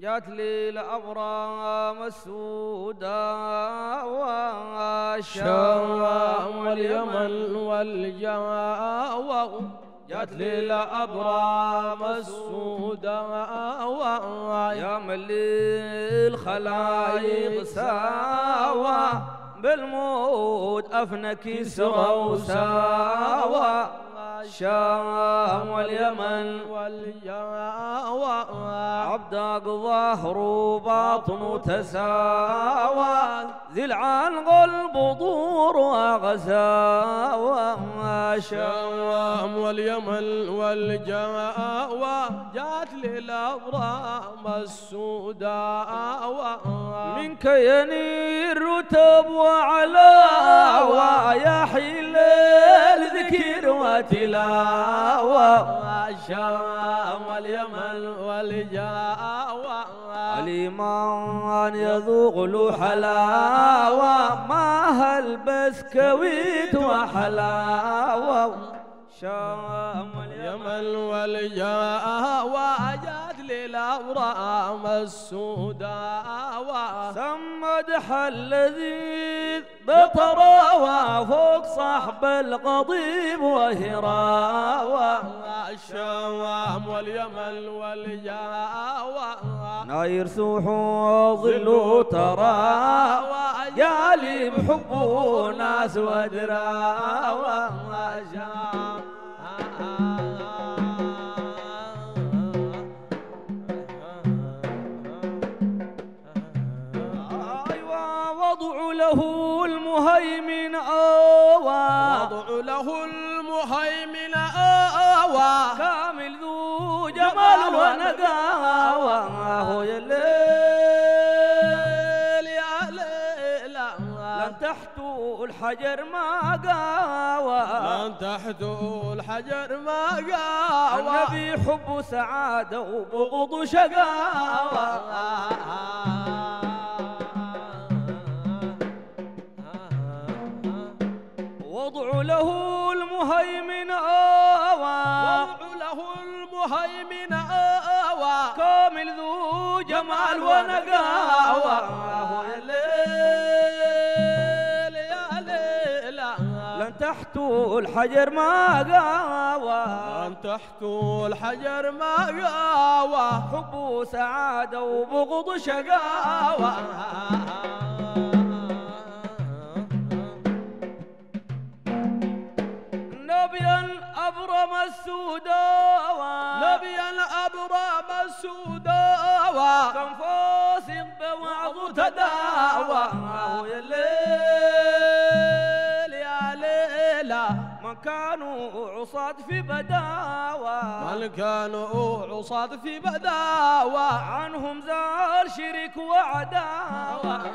جات لي الأبرام السوداء والشام واليمن والجاوة، جات لي الأبرام السوداء يا ملي الخلايق ساوى بالموت أفنك سرى وساوى الشام واليمن والجاوة عبدك ظهر وباطن تساوى ذي العنق البطور وغساوى الشام واليمن والجاوة جات للأبرام السوداوة من كيني الرتب وعلاوة يا حلال ذكر وتلاوة الشام واليمن والجاوة الإيمان يذوق له حلاوة معها البسكويت وحلاوة الشام واليمن والجاوة جات للأبرام السوداوة سمدها اللذيذ بطراوة فوق صحب القضيب وهراوة الشام واليمن والجاوة ناير سوحو ظلو تراوة يالي بحبو ناس ودراوة الشام المهيمن آوى وضع له المهيمن آوى كامل ذو جمال ونقاوى هو يا الليل يا ليل لن تحتو الحجر ما قاوى لن تحتو الحجر ما قاوى النبي حب سعادة وبغض شقاوى وضع له المهيمن آوى وضع له المهيمن آوى كامل ذو جمال ونقاوى هو يا ليل يا ليل لن تحتو الحجر ما قاوى لن تحتو الحجر ما قاوى حب وسعادة وبغض شقاوى أبرم السوداوة نبيا أبرم السوداوة كم فاسق بوعظ تداوى هو يا ليل يا ليلة من كانوا عصاد في بداوى من كانوا عصاد في بداوى عنهم زال شرك وعداوى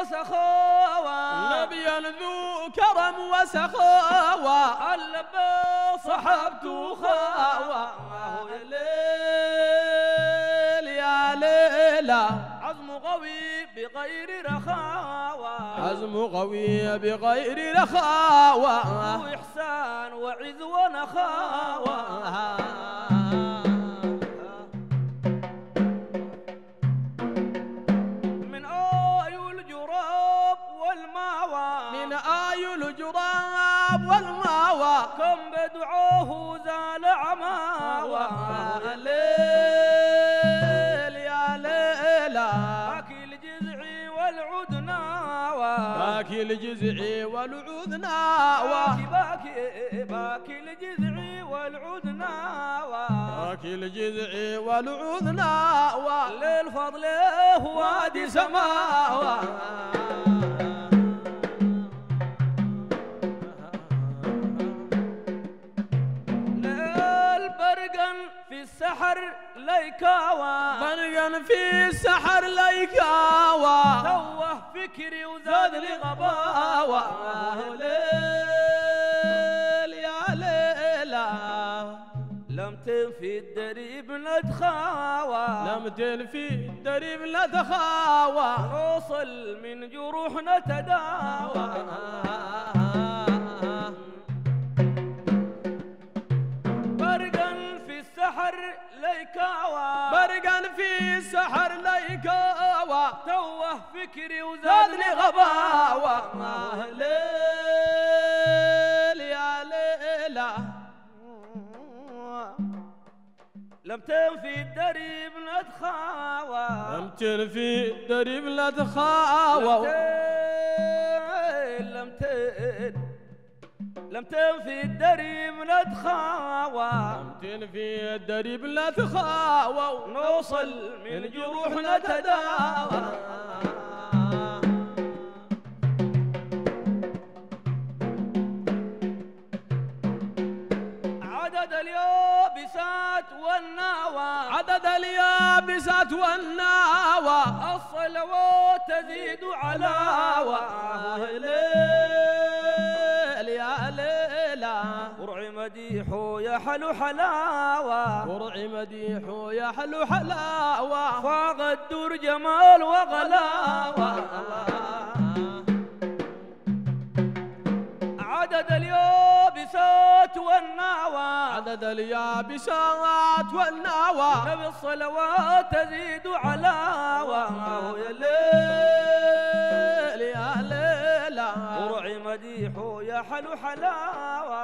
وسخاوة نبيا ذو كرم وسخاوة اللبى صحبته خاوة هو يا ليل يا ليلة عزم قوي بغير رخاوة عزم قوي بغير رخاوة وإحسان وعز ونخاوة باكي لجزعي والعود ناوى باكي لجزعي والعود ناوى باكي لجزعي والعود ناوى للفضل وادي سماوى السحر ليكاوى برقا في السحر ليكاوى توه فكري وزاد لي غباوى ليل يا ليلى لم تنفي الدريب لا تخاوى لم تنفي الدريب لا تخاوى نوصل من جروحنا تداوى برقا في السحر ليكاوى توه فكري وزادني غباوى ليل يا ليلى لم تنفي الدريب لا تخاوى لم تنفي الدريب لا تخاوى لم تنفي الدريب لا تخاوى لم تنفي الدريب لا تخاوى نوصل من جروحنا تداوى عدد اليابسات والناوى عدد اليابسات والناوى الصلوات تزيد علاوى قرع مديحو يا حلو حلاوة قرع مديحو يا حلو حلاوة فاق الدور جمال وغلاوة عدد اليابسات والناوى عدد اليابسات والناوى نبي الصلوات تزيد علاوة يا ليل يا ليلى قرع مديحو يا حلو حلاوة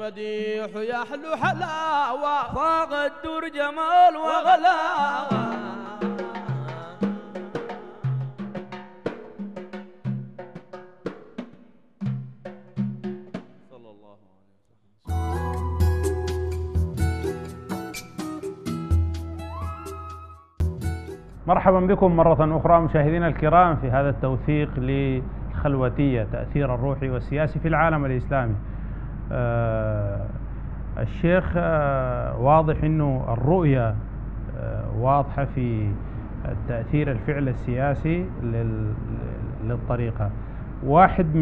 مديح يا حلو حلاوة فاق الدور جمال وغلاوة صلى الله عليه وسلم. مرحبا بكم مرة أخرى مشاهدينا الكرام في هذا التوثيق للخلوتية تأثير الروحي والسياسي في العالم الإسلامي. الشيخ واضح انه الرؤية واضحة في تأثير الفعل السياسي للطريقة. واحد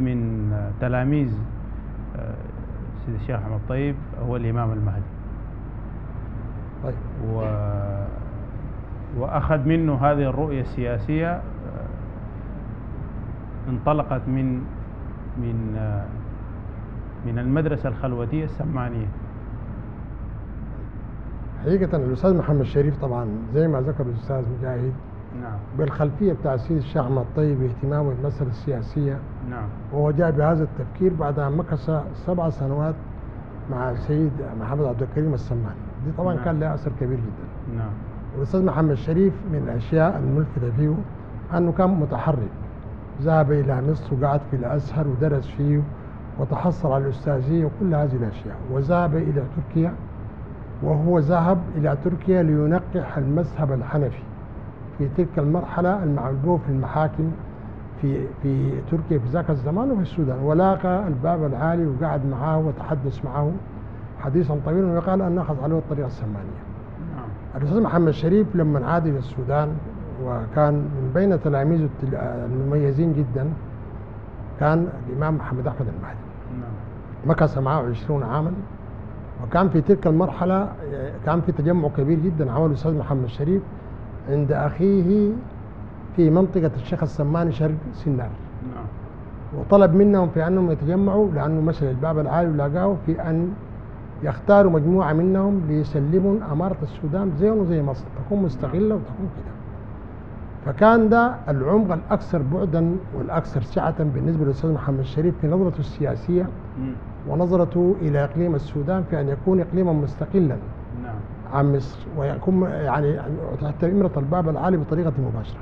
من تلاميذ سيد الشيخ أحمد الطيب هو الإمام المهدي. طيب. وأخذ منه هذه الرؤية السياسية انطلقت من المدرسة الخلوتية السمانية. حقيقة الأستاذ محمد الشريف طبعا زي ما ذكر الأستاذ مجاهد نعم بالخلفية بتاع السيد الشيخ أحمد الطيب اهتمامه بالمسألة السياسية نعم وهو جاء بهذا التفكير بعد أن مكث 7 سنوات مع السيد محمد عبد الكريم السمان. دي طبعا نعم. كان لها أثر كبير جدا. نعم الأستاذ محمد الشريف من الأشياء الملفتة فيه أنه كان متحرك، ذهب إلى مصر وقعد في الأزهر ودرس فيه وتحصل على الأستاذية وكل هذه الأشياء، وذهب إلى تركيا لينقح المذهب الحنفي في تلك المرحلة المعمول في المحاكم في تركيا في ذاك الزمان وفي السودان، ولاقى الباب العالي وقعد معاه وتحدث معه حديثا طويلا وقال أن أخذ عليه الطريقة السمانية. الأستاذ محمد الشريف لما عاد إلى السودان وكان من بين تلاميذه المميزين جدا كان الإمام محمد أحمد المهدي. مكث معه 20 عاما وكان في تلك المرحلة كان في تجمع كبير جدا عمله الأستاذ محمد الشريف عند أخيه في منطقة الشيخ السماني شرق سنار. وطلب منهم في أنهم يتجمعوا لأنه مسألة الباب العالي ولاقاه في أن يختاروا مجموعة منهم ليسلموا أمارة السودان زيهم وزي مصر تكون مستقلة وتكون كده. فكان ده العمق الأكثر بعدا والأكثر سعة بالنسبة للأستاذ محمد الشريف في نظرته السياسية ونظرته إلى إقليم السودان في أن يكون إقليما مستقلا عن مصر ويكون يعني تحت إمرة الباب العالي بطريقة مباشرة.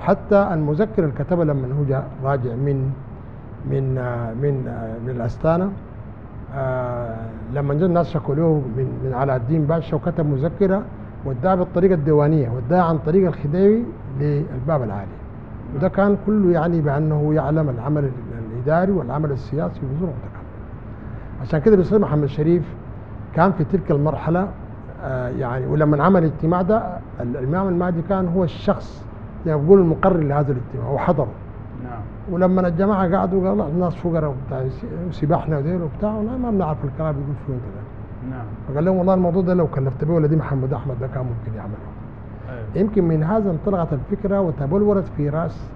حتى المذكر الكتبه لما هو جاء راجع من من من من الاستانه، لما جاء الناس شكوا له من علاء الدين باشا وكتب مذكره وداها بالطريقه الديوانيه، وداها عن طريق الخديوي للباب العالي. وده كان كله يعني بانه يعلم العمل الاداري والعمل السياسي بظروف متكامله. عشان كده الاستاذ محمد الشريف كان في تلك المرحله يعني، ولما عمل الاجتماع ده الامام المهدي كان هو الشخص يعني بقول المقرر لهذا الاجتماع وحضره. نعم. ولما الجماعه قعدوا قالوا الناس فقراء وبتاع وسباحنا وذيل وبتاع ما بنعرف الكلام بيقول فيه كده. نعم. فقال لهم والله الموضوع ده لو كلفت به ولدي محمد احمد ده كان ممكن يعمله. أيوة. يمكن من هذا انطلقت الفكره وتبلورت في راس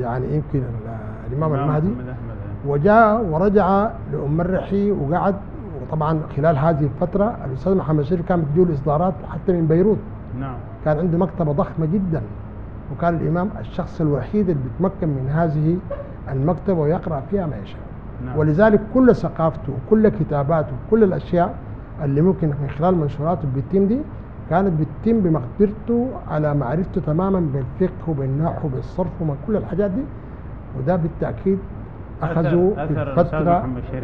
يعني يمكن الامام المهدي وجاء ورجع لام الرحي وقعد. وطبعا خلال هذه الفتره الاستاذ محمد الشريف كان بتجيله اصدارات حتى من بيروت. نعم. كان عنده مكتبه ضخمه جدا، وكان الامام الشخص الوحيد اللي بيتمكن من هذه المكتبه ويقرا فيها ما يشاء. نعم. ولذلك كل ثقافته وكل كتاباته وكل الاشياء اللي ممكن من خلال منشوراته بتتم دي كانت بتتم بمقدرته على معرفته تماما بالفقه وبالنحو وبالصرف ومن كل الحاجات دي. وده بالتاكيد اخذوا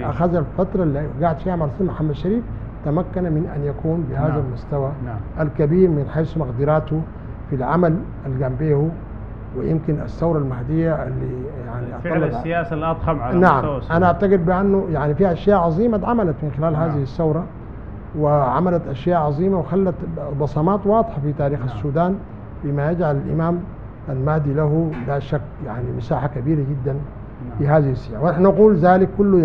الفتره اللي قاعد فيها الاستاذ محمد الشريف تمكن من ان يكون بهذا المستوى. نعم. الكبير من حيث مقدراته في العمل الجنبيه، ويمكن الثوره المهديه اللي يعني فعل السياسه الاضخم على نعم مستوى السنة. انا اعتقد بانه يعني في اشياء عظيمه اتعملت من خلال نعم. هذه الثوره، وعملت اشياء عظيمه وخلت بصمات واضحه في تاريخ نعم. السودان، بما يجعل الامام المهدي له لا شك يعني مساحه كبيره جدا نعم. في هذه السياسه. ونحن نقول ذلك كله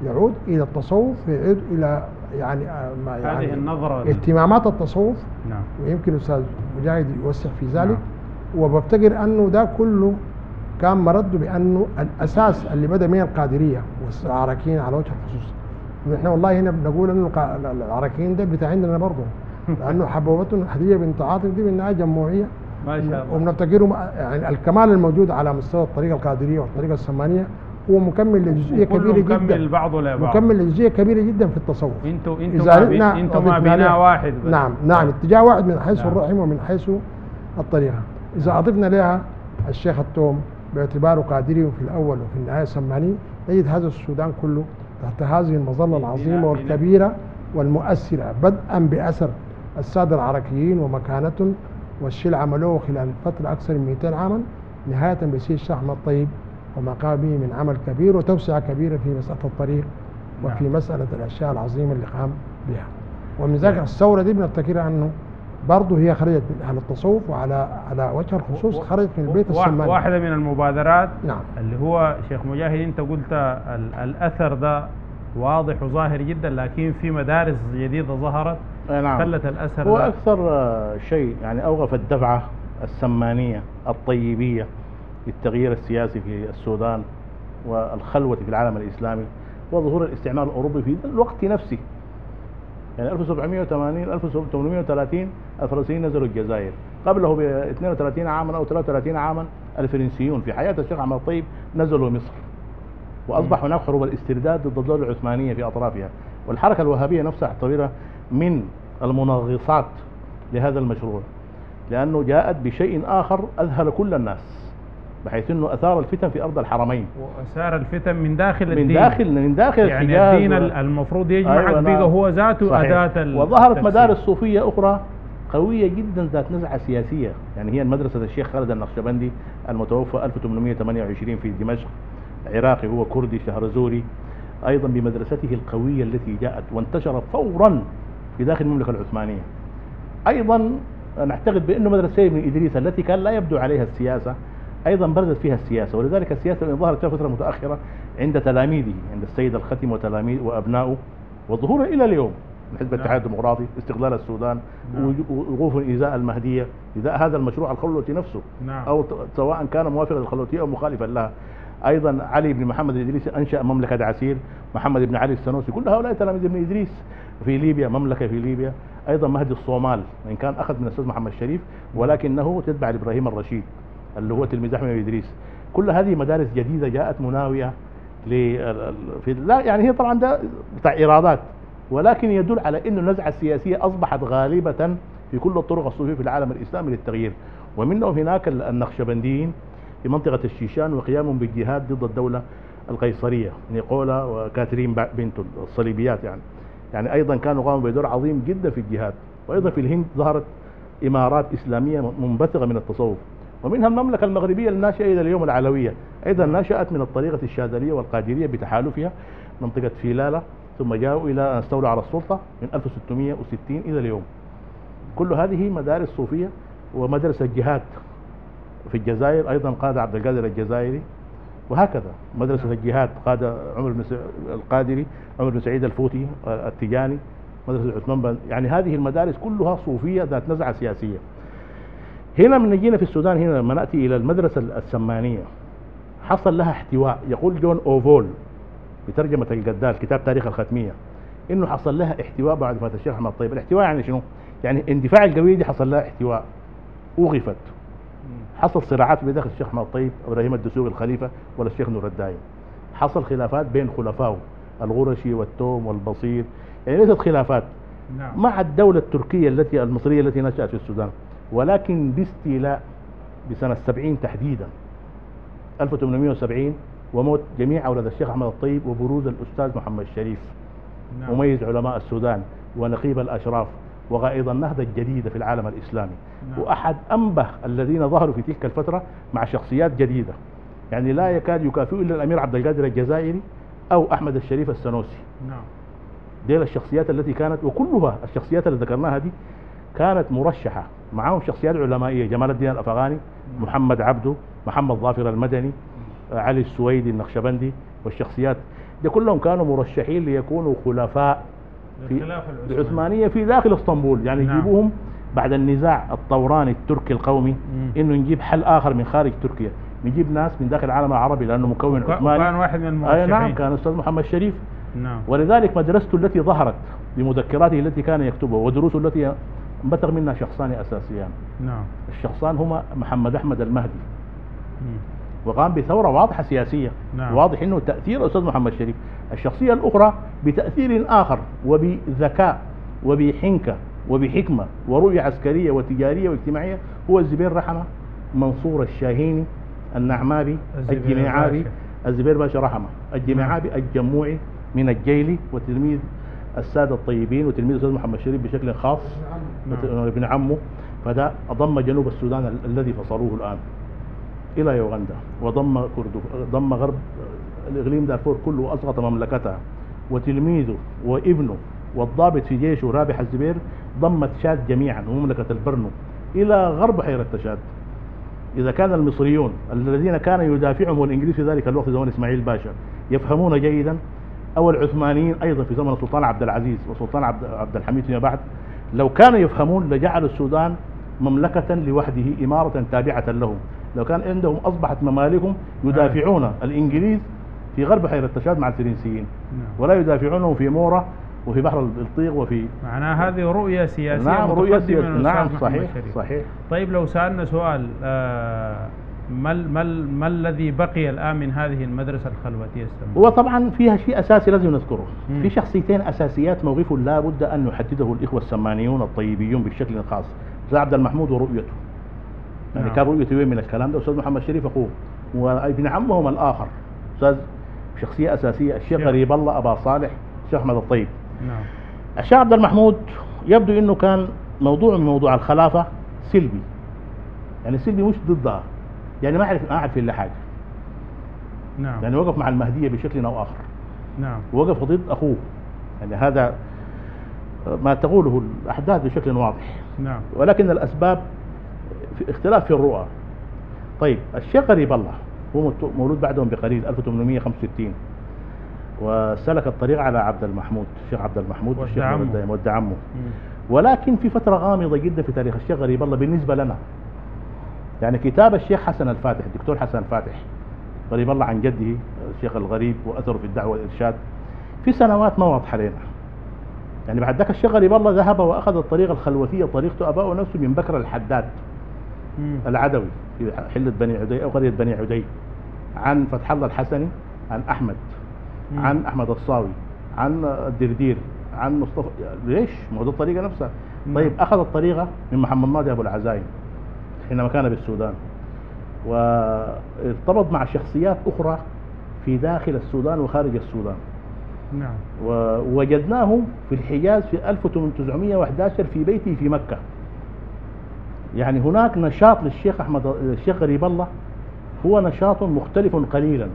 يعود الى التصوف، يعود الى يعني ما يعني هذه النظرة اهتمامات التصوف. نعم. ويمكن الاستاذ مجاهد يوسع في ذلك. نعم. وبفتكر انه ده كله كان مرده بانه الاساس اللي بدا من القادريه والعراكيين على وجه الخصوص. ونحن والله هنا بنقول انه العراكيين ده بتاع عندنا برضه، لانه حبوبتهم الحديديه بنت عاطف دي منها جمهوريه ما شاء الله، وبنفتكرهم يعني الكمال الموجود على مستوى الطريقه القادريه والطريقه السمانيه هو مكمل لجزئيه كبيره جدا، مكمل لجزئيه كبيره جدا في التصوف. انتوا مع بناء واحد بس. نعم نعم، اتجاه واحد من حيث نعم. الرحم ومن حيث الطريقه. اذا اضفنا لها الشيخ التوم باعتباره قادري في الاول وفي النهايه سماني، نجد هذا السودان كله تحت هذه المظله العظيمه والكبيره والمؤثره، بدءا باثر الساده العراقيين ومكانتهم والشيء اللي عملوه خلال فتره اكثر من 200 عاما، نهايه بسير الشيخ احمد الطيب وما قام به من عمل كبير وتوسعه كبيره في مساله الطريق وفي مساله الاشياء العظيمه اللي قام بها. ومن ذلك الثوره دي بنفتكرها انه برضه هي خرجت من اهل التصوف، وعلى وجه الخصوص خرجت من البيت السماني. واحده من المبادرات نعم. اللي هو شيخ مجاهد انت قلت الاثر ده واضح وظاهر جدا، لكن في مدارس جديده ظهرت نعم. خلت الاثر هو ده. اكثر شيء يعني اوقف الدفعه السمانيه الطيبيه التغيير السياسي في السودان والخلوة في العالم الإسلامي وظهور الاستعمار الأوروبي في الوقت نفسه. يعني 1780 1830 الفرنسيين نزلوا الجزائر، قبله ب 32 عاما أو 33 عاما الفرنسيون في حياة الشيخ عبد الطيب نزلوا مصر، وأصبح هناك حروب الاسترداد ضد الدولة العثمانية في أطرافها، والحركة الوهابية نفسها اعتبرها من المنغصات لهذا المشروع، لأنه جاءت بشيء آخر أذهل كل الناس، بحيث انه اثار الفتن في ارض الحرمين، واثار الفتن من داخل الدين من داخل يعني الدين المفروض يجمعك أيوة بقى هو ذاته صحيح. اداه. وظهرت مدارس صوفيه اخرى قويه جدا ذات نزعه سياسيه، يعني هي مدرسه الشيخ خالد النقشبندي المتوفى 1828 في دمشق، عراقي هو كردي شهرزوري، ايضا بمدرسته القويه التي جاءت وانتشرت فورا في داخل المملكه العثمانيه. ايضا نعتقد بانه مدرسه ابن ادريس التي كان لا يبدو عليها السياسه ايضا برزت فيها السياسه، ولذلك السياسه اللي ظهرت فيها فتره متاخره عند تلاميذه، عند السيد الختم وتلاميذ وابنائه، وظهوره الى اليوم من حزب الاتحاد الديمقراطي، استقلال السودان، وقوف ازاء المهديه، ازاء هذا المشروع الخلوتي نفسه او سواء كان موافقا للخلوتيه او مخالفا لها. ايضا علي بن محمد الادريسي انشا مملكه عسير، محمد بن علي السنوسي، كل هؤلاء تلاميذ ابن ادريس في ليبيا، مملكه في ليبيا. ايضا مهدي الصومال ان كان اخذ من الاستاذ محمد الشريف، ولكنه تتبع لابراهيم الرشيد اللي هو تلميذ احمد ادريس. كل هذه مدارس جديده جاءت مناويه لا يعني هي طبعا ده بتاع ايرادات، ولكن يدل على انه النزعه السياسيه اصبحت غالبه في كل الطرق الصوفيه في العالم الاسلامي للتغيير، ومنهم هناك النقشبنديين في منطقة الشيشان وقيامهم بالجهاد ضد الدولة القيصرية، نيقولا وكاترين بنت الصليبيات يعني أيضا كانوا قاموا بدور عظيم جدا في الجهاد. وأيضا في الهند ظهرت إمارات إسلامية منبثقة من التصوف، ومنها المملكة المغربية الناشئة إلى اليوم العلوية، أيضا نشأت من الطريقة الشاذلية والقادرية بتحالفها منطقة فيلالة، ثم جاءوا إلى أن استولوا على السلطة من 1660 إلى اليوم. كل هذه مدارس صوفية ومدرسة جهاد. في الجزائر أيضا قاد عبد القادر الجزائري، وهكذا مدرسة الجهاد قاد عمر بن القادري، عمر بن سعيد الفوتي، التجاني، مدرسة عثمان بن، يعني هذه المدارس كلها صوفية ذات نزعة سياسية. هنا من نجينا في السودان، هنا لما نأتي إلى المدرسة السمانية حصل لها احتواء. يقول جون أوفول بترجمة الجدال كتاب تاريخ الختمية إنه حصل لها احتواء بعد وفاة الشيخ أحمد الطيب. الاحتواء يعني شنو؟ يعني اندفاع القوي دي حصل لها احتواء، أوقفت، حصل صراعات بداخل الشيخ محمد الطيب، إبراهيم الدسوق الخليفة، ولا الشيخ نور الدايم، حصل خلافات بين خلفائه الغرشي والتوم والبصير، يعني ليست خلافات مع الدولة التركية المصرية التي نشأت في السودان، ولكن باستيلاء بسنة 70 تحديدا 1870 وموت جميع أولاد الشيخ أحمد الطيب وبروز الأستاذ محمد الشريف مميز علماء السودان ونقيب الأشراف وغائض النهضة الجديدة في العالم الإسلامي، وأحد أنبه الذين ظهروا في تلك الفترة مع شخصيات جديدة، يعني لا يكاد يكافئ إلا الأمير عبد القادر الجزائري أو أحمد الشريف السنوسي. ديل الشخصيات التي كانت، وكلها الشخصيات اللي ذكرناها دي كانت مرشحة، معهم شخصيات علمائية، جمال الدين الأفغاني، محمد عبده، محمد ظافر المدني، علي السويدي النقشبندي، والشخصيات دي كلهم كانوا مرشحين ليكونوا خلفاء في العثمانية في داخل اسطنبول، يعني يجيبوهم بعد النزاع الطوراني التركي القومي انه نجيب حل اخر من خارج تركيا، نجيب ناس من داخل العالم العربي لانه مكون عثماني، كان واحد من المرشحين. نعم، كان الاستاذ محمد الشريف. ولذلك مدرسته التي ظهرت بمذكراته التي كان يكتبها ودروسه التي انبثق منها شخصان اساسيان. الشخصان هما محمد أحمد المهدي، وقام بثورة واضحة سياسية، واضح انه تأثير الاستاذ محمد الشريف. الشخصية الأخرى بتأثير آخر وبذكاء وبحنكة وبحكمة ورؤية عسكرية وتجارية واجتماعية هو الزبير رحمة منصور الشاهيني النعمابي الجماعابي، الزبير باشا رحمة الجماعابي الجموعي من الجيلي، وتلميذ السادة الطيبين وتلميذ الأستاذ محمد الشريف بشكل خاص، ابن عمه، فده أضم جنوب السودان الذي فصلوه الآن إلى يوغندا، وضم غرب الإقليم دارفور كله وأسقط مملكتها، وتلميذه وابنه والضابط في جيشه رابح الزبير ضمت شاد جميعا ومملكة البرنو إلى غرب بحيرة شاد. إذا كان المصريون الذين كان يدافعهم الإنجليز في ذلك الوقت زمن إسماعيل باشا يفهمون جيدا، أو العثمانيين أيضا في زمن السلطان عبد العزيز وسلطان عبد الحميد فيما بعد لو كانوا يفهمون لجعلوا السودان مملكة لوحده، إمارة تابعة لهم، لو كان عندهم أصبحت ممالكهم يدافعون الإنجليز في غرب بحيرة شاد مع الفرنسيين، ولا يدافعونهم في مورا وفي بحر البلطيق وفي، معناها هذه رؤية سياسية. رؤية سياسية. صحيح صحيح. طيب لو سألنا سؤال، ما الذي بقي الآن من هذه المدرسة الخلوتية السمانية؟ وطبعا فيها شيء أساسي لازم نذكره، في شخصيتين أساسيات موقف لا بد أن يحدده الإخوة السمانيون الطيبيون بشكل خاص، عبد المحمود ورؤيته. يعني كان رؤيته وين من الكلام ده؟ أستاذ محمد الشريف أخوه وابن عمهم الآخر أستاذ، شخصية أساسية، الشيخ غريب الله أبا صالح، الشيخ أحمد الطيب. الشيخ عبد المحمود يبدو أنه كان موضوع من موضوع الخلافة سلبي، يعني سلبي مش ضدها، يعني ما أعرف إلا حاجة. يعني وقف مع المهدية بشكل أو آخر، ووقف ضد أخوه، يعني هذا ما تقوله الأحداث بشكل واضح. ولكن الأسباب في اختلاف في الرؤى. طيب الشيخ غريب الله هو مولود بعدهم بقليل 1865، وسلك الطريق على عبد المحمود، الشيخ عبد المحمود والشيخ ود عمه، ولكن في فترة غامضة جدا في تاريخ الشيخ غريب الله بالنسبة لنا، يعني كتاب الشيخ حسن الفاتح، الدكتور حسن الفاتح غريب الله عن جده الشيخ الغريب وأثره في الدعوة والإرشاد في سنوات ما واضحة لنا، يعني بعد ذاك الشيخ غريب الله ذهب وأخذ الطريقة الخلوتية طريقته أباؤه نفسه من بكر الحداد العدوي في حلة بني عدي أو قرية بني عدي، عن فتح الله الحسني، عن أحمد، عن أحمد الصاوي، عن الدردير، عن مصطفى. ليش؟ ما هو ده الطريقة نفسها. طيب أخذ الطريقة من محمد ماضي أبو العزايم، إنما كان بالسودان، وارتبط مع شخصيات أخرى في داخل السودان وخارج السودان. نعم. ووجدناه في الحجاز في 1811 في بيته في مكة. يعني هناك نشاط للشيخ الشيخ غريب الله هو نشاط مختلف قليلا،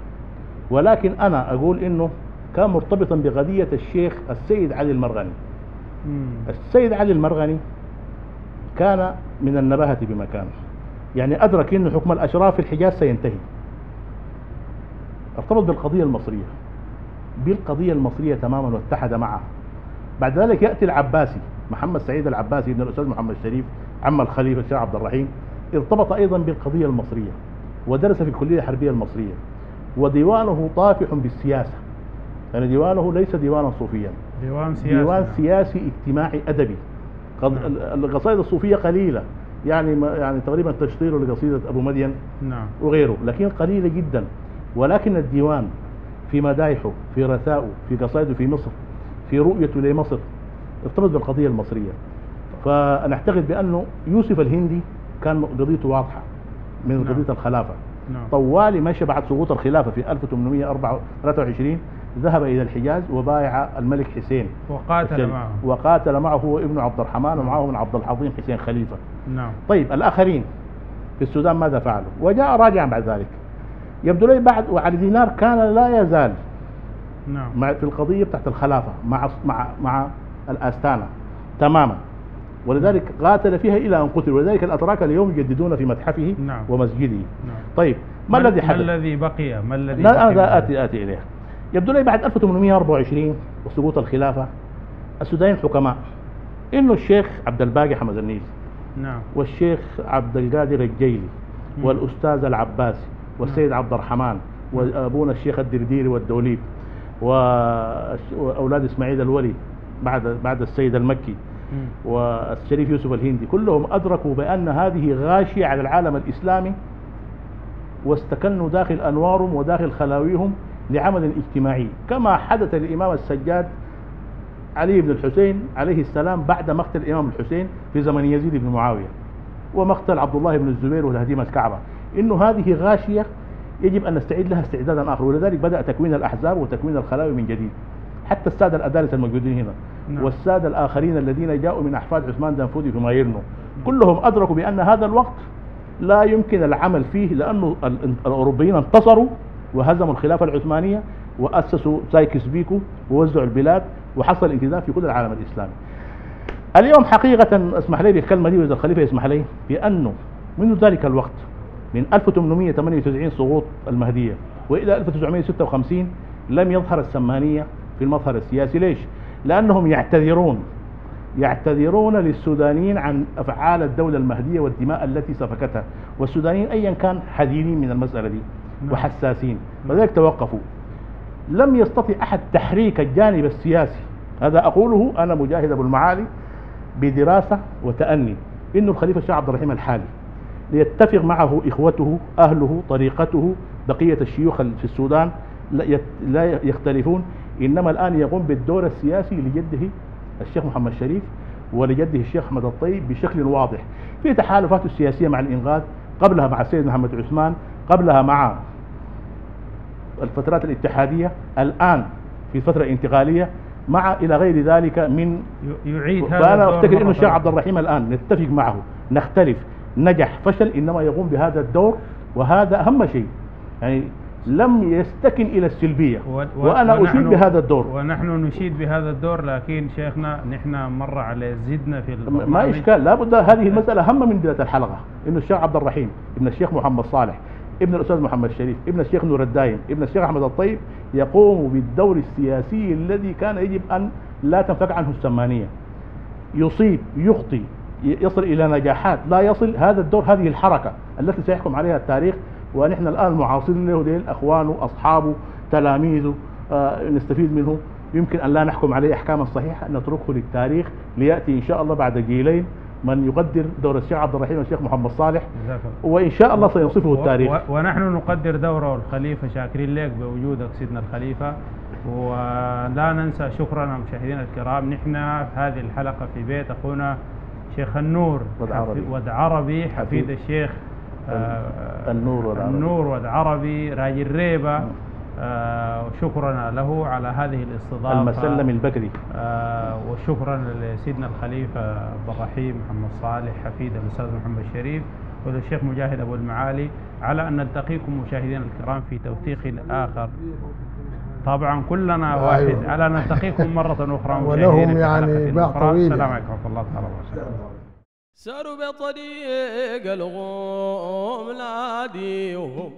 ولكن أنا أقول إنه كان مرتبطا بقضية الشيخ السيد علي المرغني. السيد علي المرغني كان من النباهة بمكانه، يعني أدرك إنه حكم الأشراف في الحجاز سينتهي، ارتبط بالقضية المصرية تماما واتحد معها. بعد ذلك يأتي العباسي محمد سعيد العباسي ابن الأستاذ محمد الشريف عم الخليفة الشيخ عبد الرحيم، ارتبط أيضا بالقضية المصرية ودرس في الكلية الحربية المصرية، وديوانه طافح بالسياسة، يعني ديوانه ليس ديوانا صوفيا، ديوان سياسي، اجتماعي أدبي. القصائد الصوفية قليلة، يعني تقريبا تشطيره لقصيدة أبو مدين وغيره، لكن قليلة جدا. ولكن الديوان في مدايحه في رثائه في قصائده في مصر في رؤيته لمصر ارتبط بالقضية المصرية. فأنا أعتقد بأنه يوسف الهندي كان قضيته واضحة من قضية الخلافة. طوالي مشى بعد سقوط الخلافة في 1824 ذهب إلى الحجاز وبايع الملك حسين وقاتل معه، هو ابن عبد الرحمن ومعه من عبد العظيم حسين خليفة. نعم. طيب الآخرين في السودان ماذا فعلوا؟ وجاء راجعا بعد ذلك يبدو لي بعد وعلى دينار كان لا يزال مع في القضية بتاعت الخلافة مع الأستانة تماما، ولذلك قاتل فيها إلى أن قتل، ولذلك الأتراك اليوم يجددون في متحفه ومسجده. طيب ما الذي حدث؟ أنا آتي إليه. يبدو لي بعد 1824 وسقوط الخلافة السودانيين حكماء، إنه الشيخ عبد الباقي حمد النيل والشيخ عبد القادر الجيلاني والأستاذ العباسي والسيد عبد الرحمن وأبونا الشيخ الدرديري والدوليب وأولاد إسماعيل الولي بعد السيد المكي والشريف يوسف الهندي، كلهم أدركوا بأن هذه غاشية على العالم الإسلامي، واستكنوا داخل أنوارهم وداخل خلاويهم لعمل اجتماعي، كما حدث للإمام السجاد علي بن الحسين عليه السلام بعد مقتل الإمام الحسين في زمن يزيد بن معاوية ومقتل عبد الله بن الزبير وتهديم الكعبة. إنه هذه غاشية يجب أن نستعيد لها استعدادا آخر، ولذلك بدأ تكوين الأحزاب وتكوين الخلاوي من جديد، حتى السادة الأدارس الموجودين هنا والسادة الآخرين الذين جاءوا من أحفاد عثمان دانفودي في مايرنو كلهم أدركوا بأن هذا الوقت لا يمكن العمل فيه، لأن الأوروبيين انتصروا وهزموا الخلافة العثمانية وأسسوا سايكس بيكو ووزعوا البلاد وحصل انتداب في كل العالم الإسلامي. اليوم حقيقة اسمح لي بالكلمة دي وإذا الخليفة يسمح لي، بأنه منذ ذلك الوقت من 1898 سقوط المهدية وإلى 1956 لم يظهر السمانية في المظهر السياسي. ليش؟ لأنهم يعتذرون للسودانيين عن أفعال الدولة المهدية والدماء التي سفكتها، والسودانيين أيا كان حذرين من المسألة دي وحساسين، لذلك توقفوا. لم يستطع أحد تحريك الجانب السياسي، هذا أقوله أنا مجاهد أبو المعالي بدراسة وتأني، إنه الخليفة الشيخ عبد الرحيم الحالي ليتفق معه إخوته أهله طريقته بقية الشيوخ في السودان لا يختلفون، إنما الآن يقوم بالدور السياسي لجده الشيخ محمد الشريف ولجده الشيخ أحمد الطيب بشكل واضح في تحالفاته السياسية مع الإنغاذ، قبلها مع السيد محمد عثمان، قبلها مع الفترات الاتحادية، الآن في فترة انتقالية مع إلى غير ذلك من يعيد. فأنا أفتكر أن الشيخ عبد الرحيم الآن نتفق معه نختلف نجح فشل، إنما يقوم بهذا الدور، وهذا أهم شيء، يعني لم يستكن إلى السلبية وأنا أشيد بهذا الدور ونحن نشيد بهذا الدور. لكن شيخنا نحن مرة على زدنا في ما إشكال، لابد هذه المسألة أهم من بداية الحلقة، إنه الشيخ عبد الرحيم ابن الشيخ محمد صالح ابن الأستاذ محمد الشريف ابن الشيخ نور الدايم ابن الشيخ أحمد الطيب يقوم بالدور السياسي الذي كان يجب أن لا تنفك عنه السمانية، يصيب يخطي يصل إلى نجاحات لا يصل، هذا الدور هذه الحركة التي سيحكم عليها التاريخ، ونحن الآن معاصرين له دين أخوانه أصحابه تلاميذه نستفيد منه، يمكن أن لا نحكم عليه أحكاما صحيحة، نتركه للتاريخ ليأتي إن شاء الله بعد جيلين من يقدر دور الشيخ عبد الرحيم والشيخ محمد صالح، وإن شاء الله سينصفه التاريخ. ونحن نقدر دوره الخليفة، شاكرين لك بوجودك سيدنا الخليفة، ولا ننسى شكرا مشاهدينا الكرام، نحن في هذه الحلقة في بيت أخونا شيخ النور ود عربي، حفيد الشيخ النور ود عربي، راجي الريبة. وشكرا له على هذه الاستضافة المسلم البكري. وشكرا لسيدنا الخليفة عبد الرحيم محمد صالح، حفيد الأستاذ محمد الشريف، والشيخ مجاهد أبو المعالي، على أن نلتقيكم مشاهدينا الكرام في توثيق آخر. طبعا كلنا واحد. أيوة. على أن نلتقيكم مرة أخرى ولهم يعني باع طويل. السلام عليكم ورحمة الله تعالى وبركاته. ساروا بطريق الغوم ناديهم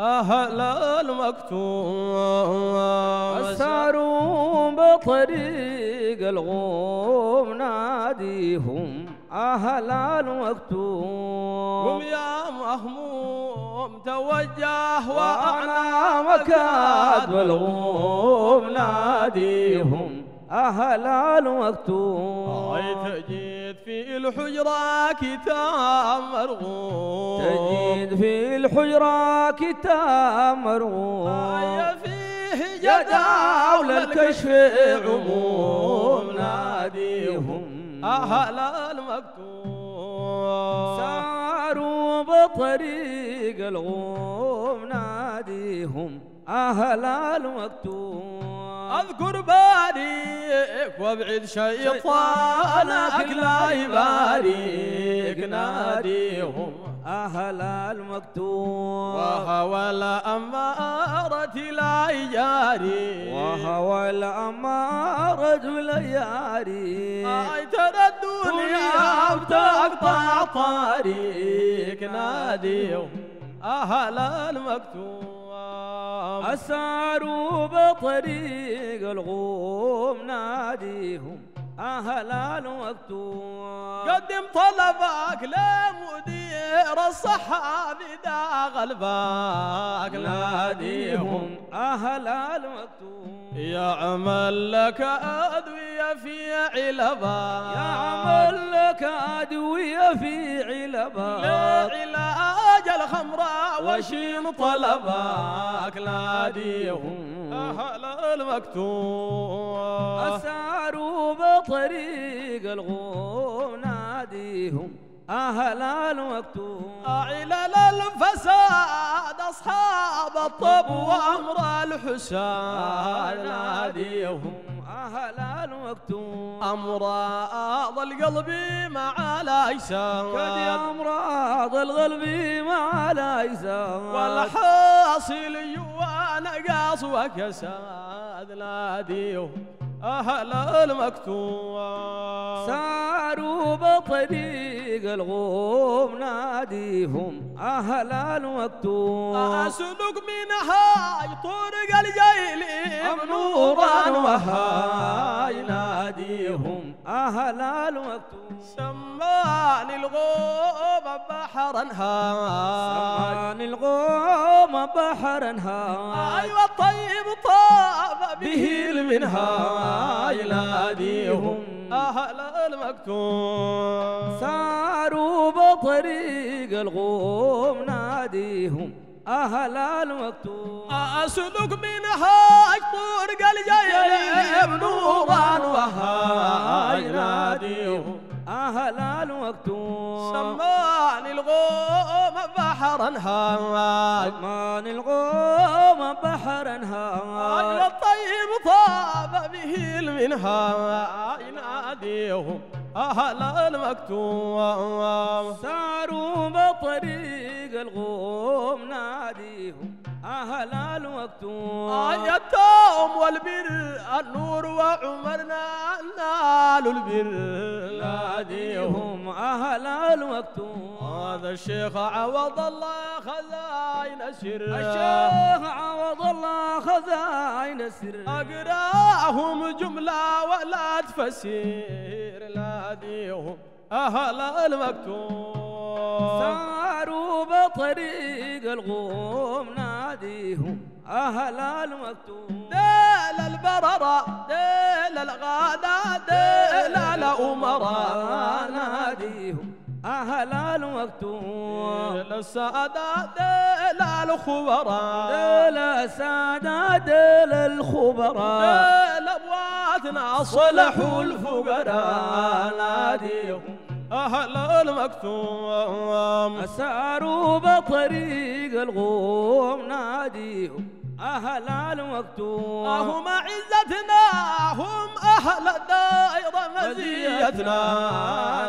أهل المكتوم، ساروا بطريق الغوم ناديهم أهل المكتوم. قم يا مهموم توجه وأنا مكاد، والغوم ناديهم أهل المكتوم. تجد في الحجرة كتاب مرغوم، تجد في الحجرة كتاب مرغوم، فيه جداول الكشف عموم، ناديهم أهل المكتوم. ساروا بطريق الغوم ناديهم أهل المكتوم. أذكر باريك وابعد شيطانك لا يباريك، ناديهم أهل المكتوم. وهوى الأمارة لا يجاري، وهوى الأمارة لا يجاري، ترى الدنيا بتقطع طريق، ناديهم أهل المكتوم. أساروا بطريق الغوم ناديهم أهل المكتوم. قدم طلبك لمدير الصحابي داخل باك، ناديهم أهل المكتوم. يعمل لك أدوية في علبك، يعمل لك أدوية في علبك، الخمراء وشين طلبك، ناديهم أهل المكتوم. أساروا بطريق الغوم ناديهم أهل المكتوم. علل الفساد أصحاب الطب وأمر الحسان، ناديهم أهل المكتوم. أمراض القلب مع الأيسان، أمراض القلب مع الأيسان، والحاصل يوان قاص وكساد، ناديهم أهل المكتوم. ساروا بطريق الغوم ناديهم أهل المكتوم. أسلك منها طرق الجيل نورا وهاي، ناديهم أهل المكتوم. سماني الغوم بحرا هاي، سماني الغوم بحرا هاي، أيوة الطيب طاب به المنهاج، يناديهم أهل المكتوم. ساروا بطريق الغوم ناديهم أهل المكتوم. أسلك منها طرق الجيل نورا وهاي، يناديهم أهل المكتوم. سماني الغوم بحرا هاي، سماني الغوم بحرا هاي، الطيب طاب به المنهاج، يناديهم أهل المكتوم. ساروا بطريق الغوم ناديهم أهل المكتوم. يا التوم والبر النور وعمرنا نال البر، ناديهم أهل المكتوم. هذا الشيخ عوض الله خزاين السر، الشيخ عوض الله خزاين السر، أقراهم جملة ولا تفسير، ناديهم أهل المكتوم. ساروا بطريق الغوم ناديهم أهل المكتوم. ديل البررة ديل الغادة ديل الأمراء، ناديهم أهل المكتوم. ديل السادة ديل الخبراء، ديل السادة ديل الخبراء، ديل أبواتنا صلحوا الفقراء، ناديهم أهل المكتوم أساروا بطريق الغوم ناديهم أهل المكتوم هم عزتنا هم أهل الدائرة مزيتنا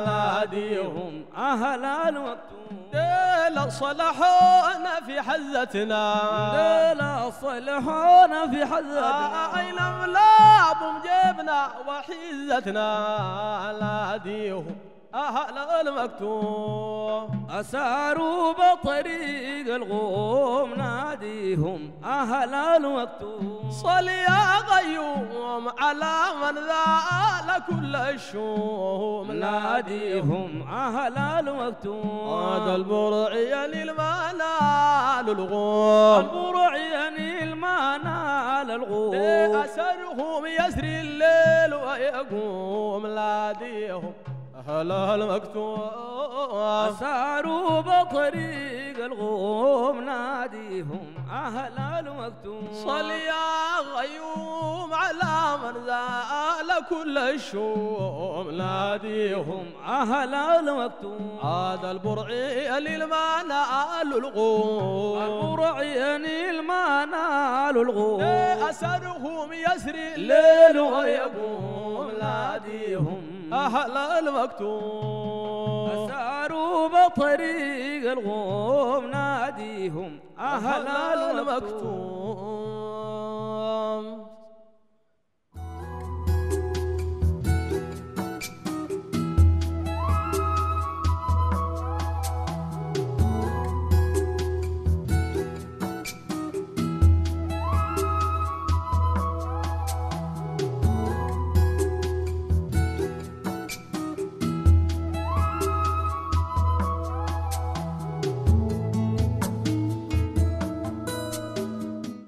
ناديهم أهل المكتوم ديل صلحونا في حزتنا ديل صلحونا في حزتنا أين أملاب جبنا وحزتنا ناديهم أهل المكتوم أساروا بطريق الغوم ناديهم أهل المكتوم صل يا غيوم على من ذال كل الشوم ناديهم أهل المكتوم هذا البرعين الما نال الغوم البرعين الما نال الغوم أسرهم يسري الليل ويقوم ناديهم أهل المكتوم أساروا بطريق الغوم ناديهم أهل المكتوم صل يا غيوم على من زال كل الشوم ناديهم أهل المكتوم هذا البرعي للما نالوا الغوم البرعي للما نالوا الغوم أسرهم يسري الليل ويقوم ناديهم أهل المكتوم أساروا بطريق الغوم ناديهم أهل المكتوم